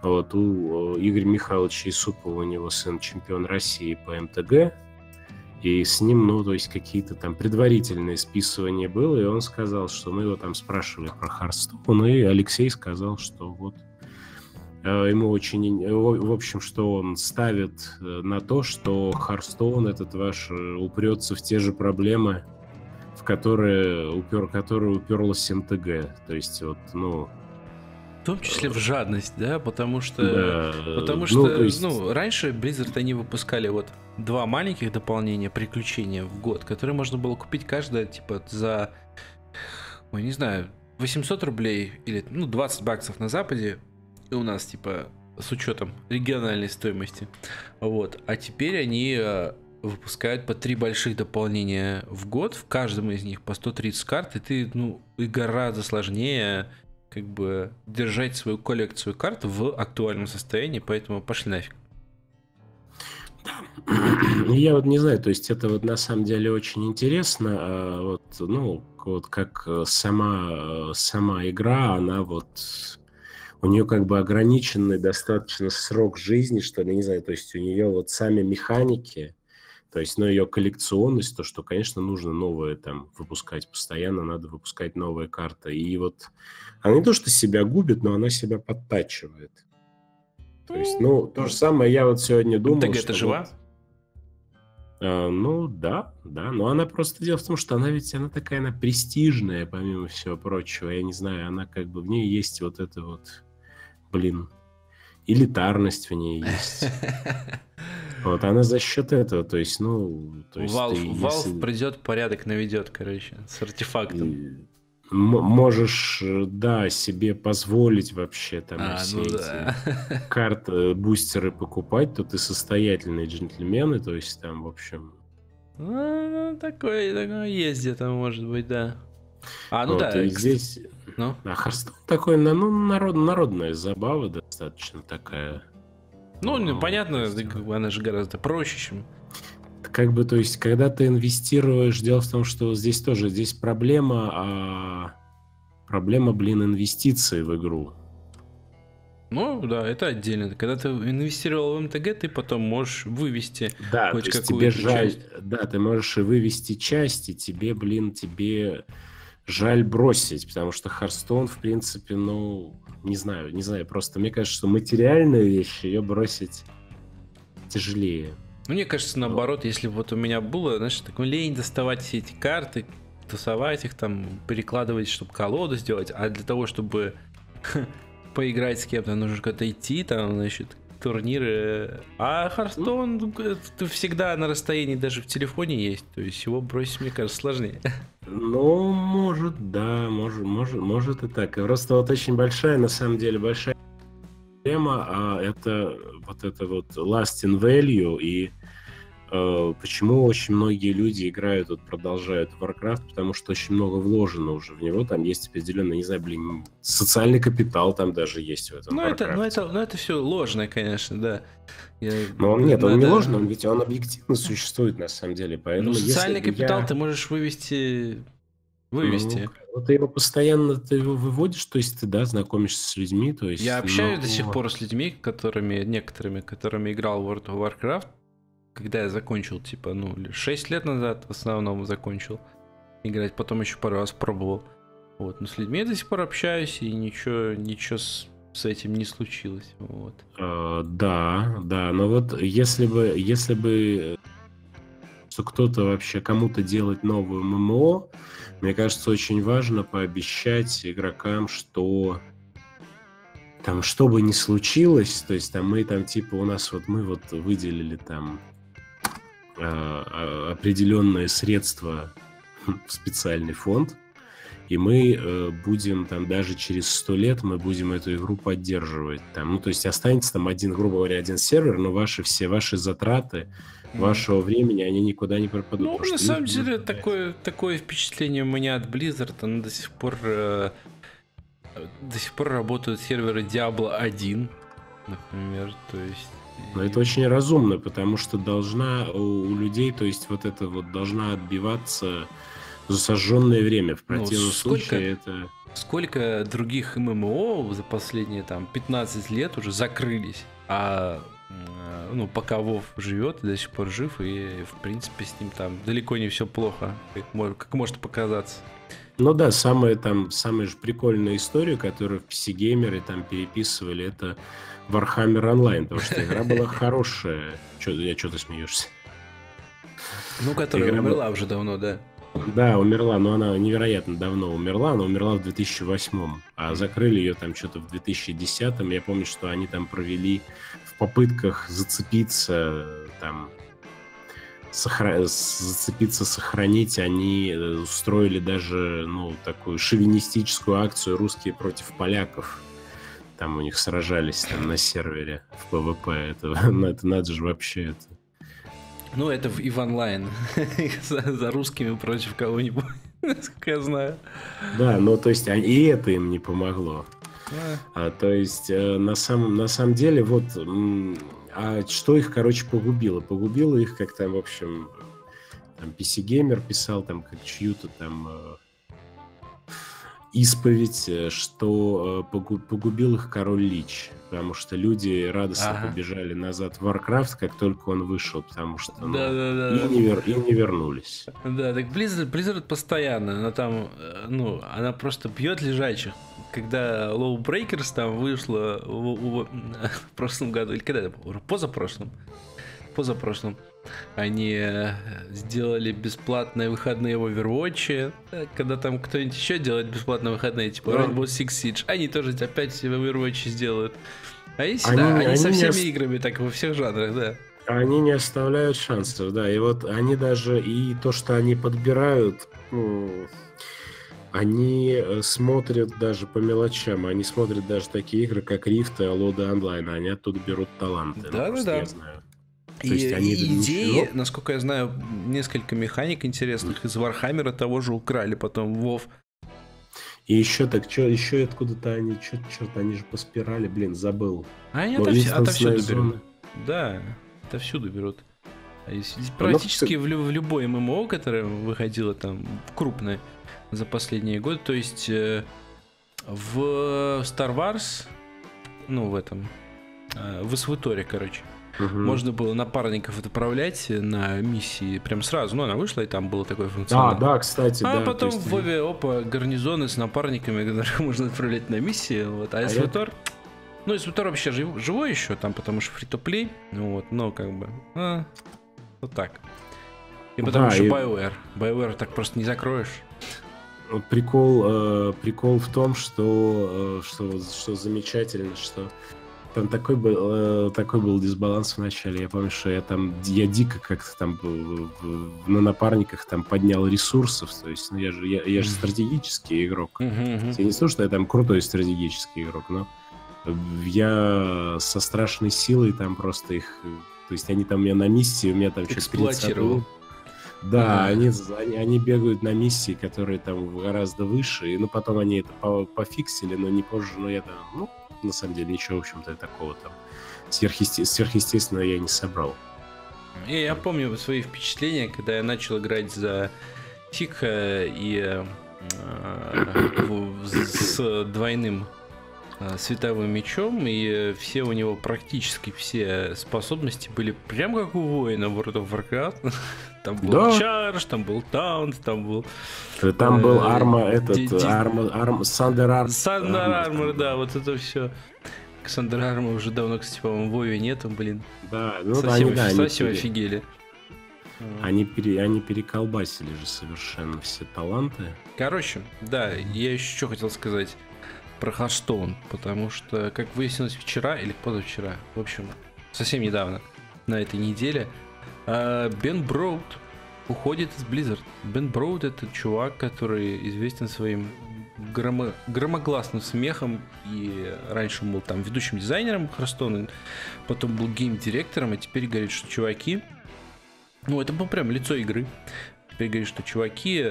Вот у Игоря Михайловича Исупова, у него сын чемпион России по МТГ, и с ним, ну, то есть какие-то там предварительные списывания было, и он сказал, что мы его там спрашивали про Харстоун, и Алексей сказал, что вот ему очень, в общем, что он ставит на то, что Харстоун этот ваш упрется в те же проблемы, в которые уперлась МТГ. То есть вот, ну... В том числе в жадность, да, потому что ну, то есть... ну, раньше Blizzard они выпускали вот 2 маленьких дополнения приключения в год, которые можно было купить каждое типа за, ой, не знаю, 800 рублей или, ну, 20 баксов на Западе. И у нас, типа, с учетом региональной стоимости. Вот. А теперь они выпускают по 3 больших дополнения в год. В каждом из них по 130 карт. И ты, ну, и гораздо сложнее, как бы, держать свою коллекцию карт в актуальном состоянии. Поэтому пошли нафиг. Я вот не знаю, то есть это вот на самом деле очень интересно. А вот, ну, вот как сама игра, она вот... У нее как бы ограниченный достаточно срок жизни, что ли, не знаю, то есть у нее вот сами механики, то есть, ну, ее коллекционность, то, что, конечно, нужно новое там выпускать постоянно, надо выпускать новые карты. И вот она не то, что себя губит, но она себя подтачивает. То есть, ну, то же самое я вот сегодня думал, так что... Это жива? Вот, ну, да, но она просто... Дело в том, что она такая, она престижная, помимо всего прочего, я не знаю, она как бы, в ней есть вот это вот... Блин, элитарность в ней есть. Вот она за счет этого, то есть, ну... Valve придет, порядок наведет, короче, с артефактом. Можешь, да, себе позволить вообще там все эти карты, бустеры покупать, то ты состоятельный джентльмен, и то есть там, в общем... Ну, такое есть где-то, может быть, да. А, ну вот, да. И здесь... Ну? А Харстоун такой, ну, народная забава достаточно такая. Ну, понятно, она же гораздо проще, чем... Как бы, то есть, когда ты инвестируешь, дело в том, что здесь проблема, блин, инвестиций в игру. Ну, да, это отдельно. Когда ты инвестировал в МТГ, ты потом можешь вывести, да, хоть какую-то часть. Да, ты можешь и вывести часть, и тебе жаль бросить, потому что Харстоун, в принципе, ну, не знаю, просто мне кажется, что материальная вещь, ее бросить тяжелее. Мне кажется, наоборот, если бы вот у меня было, знаешь, такую лень доставать все эти карты, тасовать их там, перекладывать, чтобы колоду сделать, а для того, чтобы поиграть с кем-то, нужно куда-то идти, там, значит, турниры. А Харстоун всегда на расстоянии, даже в телефоне есть, то есть его бросить, мне кажется, сложнее. Ну, может, да, может и так. Просто вот очень большая, на самом деле, большая проблема, это вот last in value, и Почему очень многие люди играют, вот продолжают Warcraft, потому что очень много вложено уже в него, там есть определенный, не знаю, блин, социальный капитал там даже есть в этом Warcraft. Это все ложное, конечно, да. Но он, нет, он не ложный, он ведь он объективно существует на самом деле, поэтому... Ну, социальный капитал ты можешь вывести. Ну, ты его постоянно выводишь, то есть ты, да, знакомишься с людьми, то есть... Я общаюсь до сих пор с людьми, некоторыми играл в World of Warcraft. Когда я закончил, типа, 6 лет назад в основном закончил играть, потом еще пару раз пробовал. Вот, но с людьми я до сих пор общаюсь, и ничего с этим не случилось. Вот. Да, но вот если бы кто-то вообще кому-то делать новую ММО, мне кажется, очень важно пообещать игрокам, что... Там, что бы ни случилось, то есть там мы там, типа, у нас вот мы вот выделили там определенные средства в специальный фонд, и мы будем там даже через 100 лет мы будем эту игру поддерживать. Там, ну, то есть останется там грубо говоря, один сервер, но все ваши затраты вашего времени, они никуда не пропадут. Ну, на самом деле, такое впечатление у меня от Blizzard, она до сих пор работают серверы Diablo 1, например, то есть... Но это очень разумно, потому что должна у людей, то есть вот это вот должна отбиваться за сожженное время, в противном случае это... Сколько других ММО за последние там 15 лет уже закрылись, а пока WoW живет, до сих пор жив, и в принципе с ним там далеко не все плохо, как может показаться. Ну да, самая же прикольная история, которую PC-геймеры там переписывали, это Warhammer Online, потому что игра была хорошая. Чё ты смеешься? Ну, которая игра умерла уже давно, да? Да, умерла, но она невероятно давно умерла, она умерла в 2008-м, а закрыли ее там что-то в 2010-м. Я помню, что они там провели в попытках зацепиться там... сохранить, они устроили даже, такую шовинистическую акцию «Русские против поляков». Там у них сражались на сервере в ПВП. Это надо же вообще это. Ну, это и в онлайн. За русскими против кого-нибудь, насколько я знаю. Да, то есть и это им не помогло. То есть на самом деле вот... А что их, погубило? Погубило их, как там, в общем, там PC-геймер писал там как чью-то там исповедь, что погубил их король Лич, потому что люди радостно побежали назад в Warcraft, как только он вышел, потому что не вернулись. Да, так Blizzard постоянно, она там, она просто бьет лежачих. Когда Low Breakers там вышла в прошлом году, или когда это было? Позапрошлом. Они сделали бесплатные выходные в Overwatch. Когда там кто-нибудь еще делает бесплатные выходные, типа Rainbow Six Siege, они тоже опять в Overwatch сделают. Они со всеми играми так во всех жанрах, да. Они не оставляют шансов, да. И вот они даже, и то, что они подбирают... Они смотрят даже по мелочам, они смотрят даже такие игры, как Rift и Алода Онлайн, они оттуда берут таланты. Да. И идеи, насколько я знаю, несколько механик интересных из Вархаммера того же украли, потом WoW. И еще еще откуда-то они, они же по спирали, забыл. Они отовсюду берут. Да, отовсюду берут. Практически в любой ММО, которое выходило там крупное, за последние годы, то есть в Star Wars, в Эсвиторе, можно было напарников отправлять на миссии прям сразу, она вышла, и там было такое функционал. Да, кстати, да. А потом в Вове, гарнизоны с напарниками, которых можно отправлять на миссии, а Эсвитор... Эсвитор вообще живой еще там, потому что фри-то-плей, так. И потому что BioWare. BioWare так просто не закроешь. Прикол в том, что замечательно, что там такой был дисбаланс в начале. Я помню, что я дико как-то там на напарниках там поднял ресурсов. То есть, я же стратегический игрок. Я не слышу, что я там крутой стратегический игрок, но я со страшной силой там просто их То есть они там меня на миссии, у меня там что-то эксплуатировал. Да, они бегают на миссии, которые там гораздо выше, и ну, потом они это пофиксили, но не позже, но я там, ну, на самом деле, ничего, в общем-то, такого там сверхъестественного я не собрал. Я помню свои впечатления, когда я начал играть за Тика и с двойным световым мечом, и все у него, практически все способности были прям как у воина в World of Warcraft. Там был Чардж, там был Таунт, там был... Там был Арма, Сандер Армор. Сандер Армор, да, вот это все. Сандер Армор уже давно, кстати, по-моему, в Вове нету, блин. Да, ну совсем, да, совсем офигели. Они переколбасили же совершенно все таланты. Короче, да, я еще что хотел сказать про Hearthstone, потому что, как выяснилось вчера или позавчера, в общем, совсем недавно, на этой неделе, Бен Броуд уходит из Blizzard. Бен Броуд — это чувак, который известен своим громогласным смехом, и раньше он был там ведущим дизайнером Hearthstone, потом был гейм-директором, и теперь говорит, что чуваки... Ну, это было прям лицо игры. Теперь говорит, что чуваки,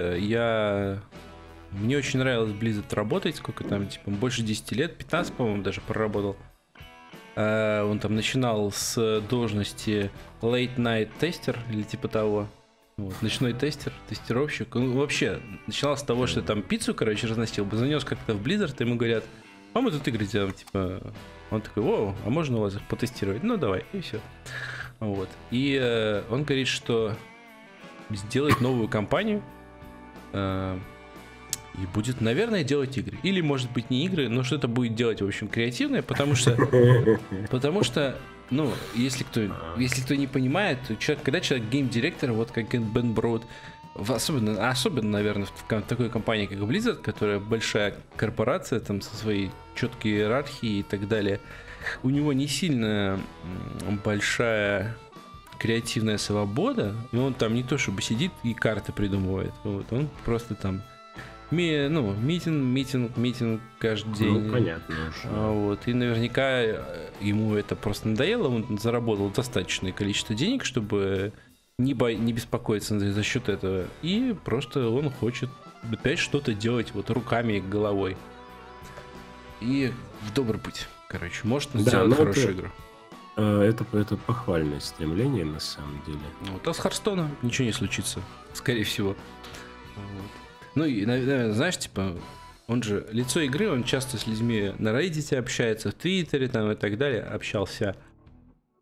мне очень нравилось Blizzard работать, сколько там, типа, больше 10 лет, 15, по-моему, даже проработал. Он там начинал с должности Late Night Tester, или типа того. Вот, ночной тестер, тестировщик. Он вообще начинал с того, что там пиццу, короче, разносил, занес как-то в Blizzard, и ему говорят, а мы тут игры делаем, типа... Он такой, воу, а можно у вас их потестировать? Ну, давай, и все. Вот. И он говорит, что сделает новую компанию, и будет, наверное, делать игры. Или, может быть, не игры, но что-то будет делать, в общем, креативное, потому что, ну, если кто не понимает, то когда человек гейм-директор, вот как Бен Броуд, особенно, наверное, в такой компании, как Blizzard, которая большая корпорация, там, со своей четкой иерархией и так далее, у него не сильно большая креативная свобода, и он там не то чтобы сидит и карты придумывает, вот, он просто там митинг каждый день. Ну, понятно. Вот, и наверняка ему это просто надоело, он заработал достаточное количество денег, чтобы не беспокоиться за счет этого, и просто он хочет опять что-то делать вот руками и головой. И в добрый путь. Короче, может он сделать хорошую игру. Это похвальное стремление, на самом деле. Вот, а с Hearthstone ничего не случится, скорее всего. Вот. Ну и, наверное, знаешь, типа, он же лицо игры, он часто с людьми на Reddit общается, в Твиттере там и так далее общался.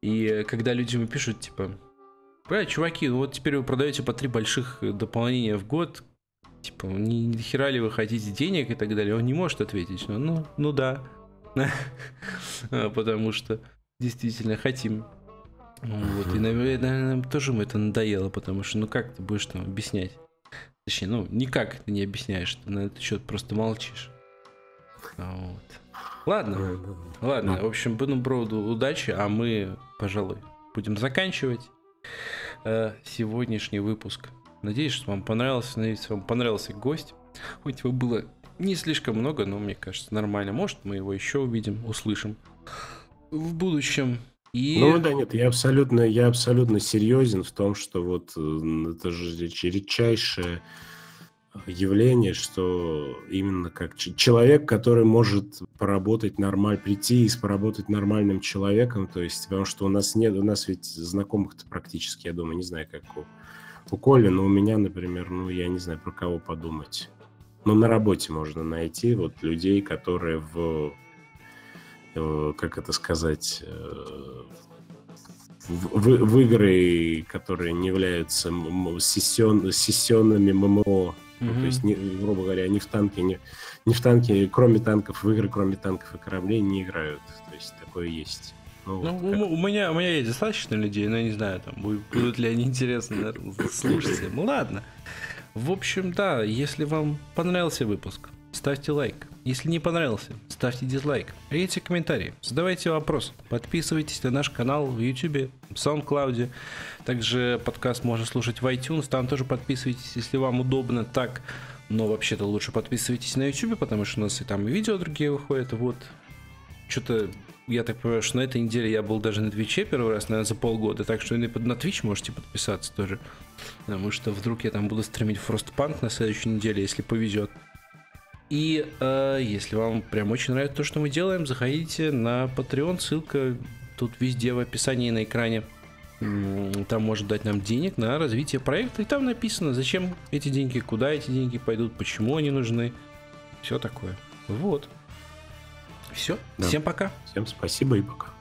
И когда люди ему пишут, типа, чуваки, вот теперь вы продаете по 3 больших дополнения в год, типа, ни хера ли вы хотите денег и так далее, он не может ответить, ну да. Потому что действительно хотим. Вот. И, наверное, нам тоже это надоело, потому что, ну как ты будешь там объяснять? Точнее, ну никак ты не объясняешь, ты на этот счет просто молчишь. Вот. Ладно. В общем, Бену Броуду удачи, а мы, пожалуй, будем заканчивать сегодняшний выпуск. Надеюсь, что вам понравился, гость. Хоть его было не слишком много, но мне кажется, нормально. Может, мы его еще увидим, услышим в будущем. И... Ну да, нет, я абсолютно серьезен в том, что вот это же редчайшее явление, что именно как человек, который может поработать нормально, прийти и поработать нормальным человеком, то есть, потому что у нас ведь знакомых-то практически, я думаю, не знаю, как у Коли, но у меня, например, ну я не знаю, про кого подумать. Но на работе можно найти вот людей, которые в игры, которые не являются сессионными ММО, то есть, грубо говоря, они в танки, кроме танков, в игры, кроме танков и кораблей не играют. То есть такое есть. Ну, вот у меня есть достаточно людей, но я не знаю, там, будут ли они интересны слушать. Ну ладно. В общем, да, если вам понравился выпуск, ставьте лайк. Если не понравился, ставьте дизлайк. Пишите комментарии, задавайте вопросы, подписывайтесь на наш канал в YouTube, в SoundCloud. Также подкаст можно слушать в iTunes, там тоже подписывайтесь, если вам удобно так. Но вообще-то лучше подписывайтесь на YouTube, потому что у нас и там видео другие выходят. Вот. что-то, я так понимаю, что на этой неделе я был даже на Твиче первый раз, наверное, за полгода, так что и на Твич можете подписаться тоже, потому что вдруг я там буду стримить Frostpunk на следующей неделе, если повезет. И если вам прям очень нравится то, что мы делаем, заходите на Patreon, ссылка тут везде в описании и на экране. Там может дать нам денег на развитие проекта, и там написано, зачем эти деньги, куда эти деньги пойдут, почему они нужны, все такое. Вот. Все. Да. Всем пока. Всем спасибо и пока.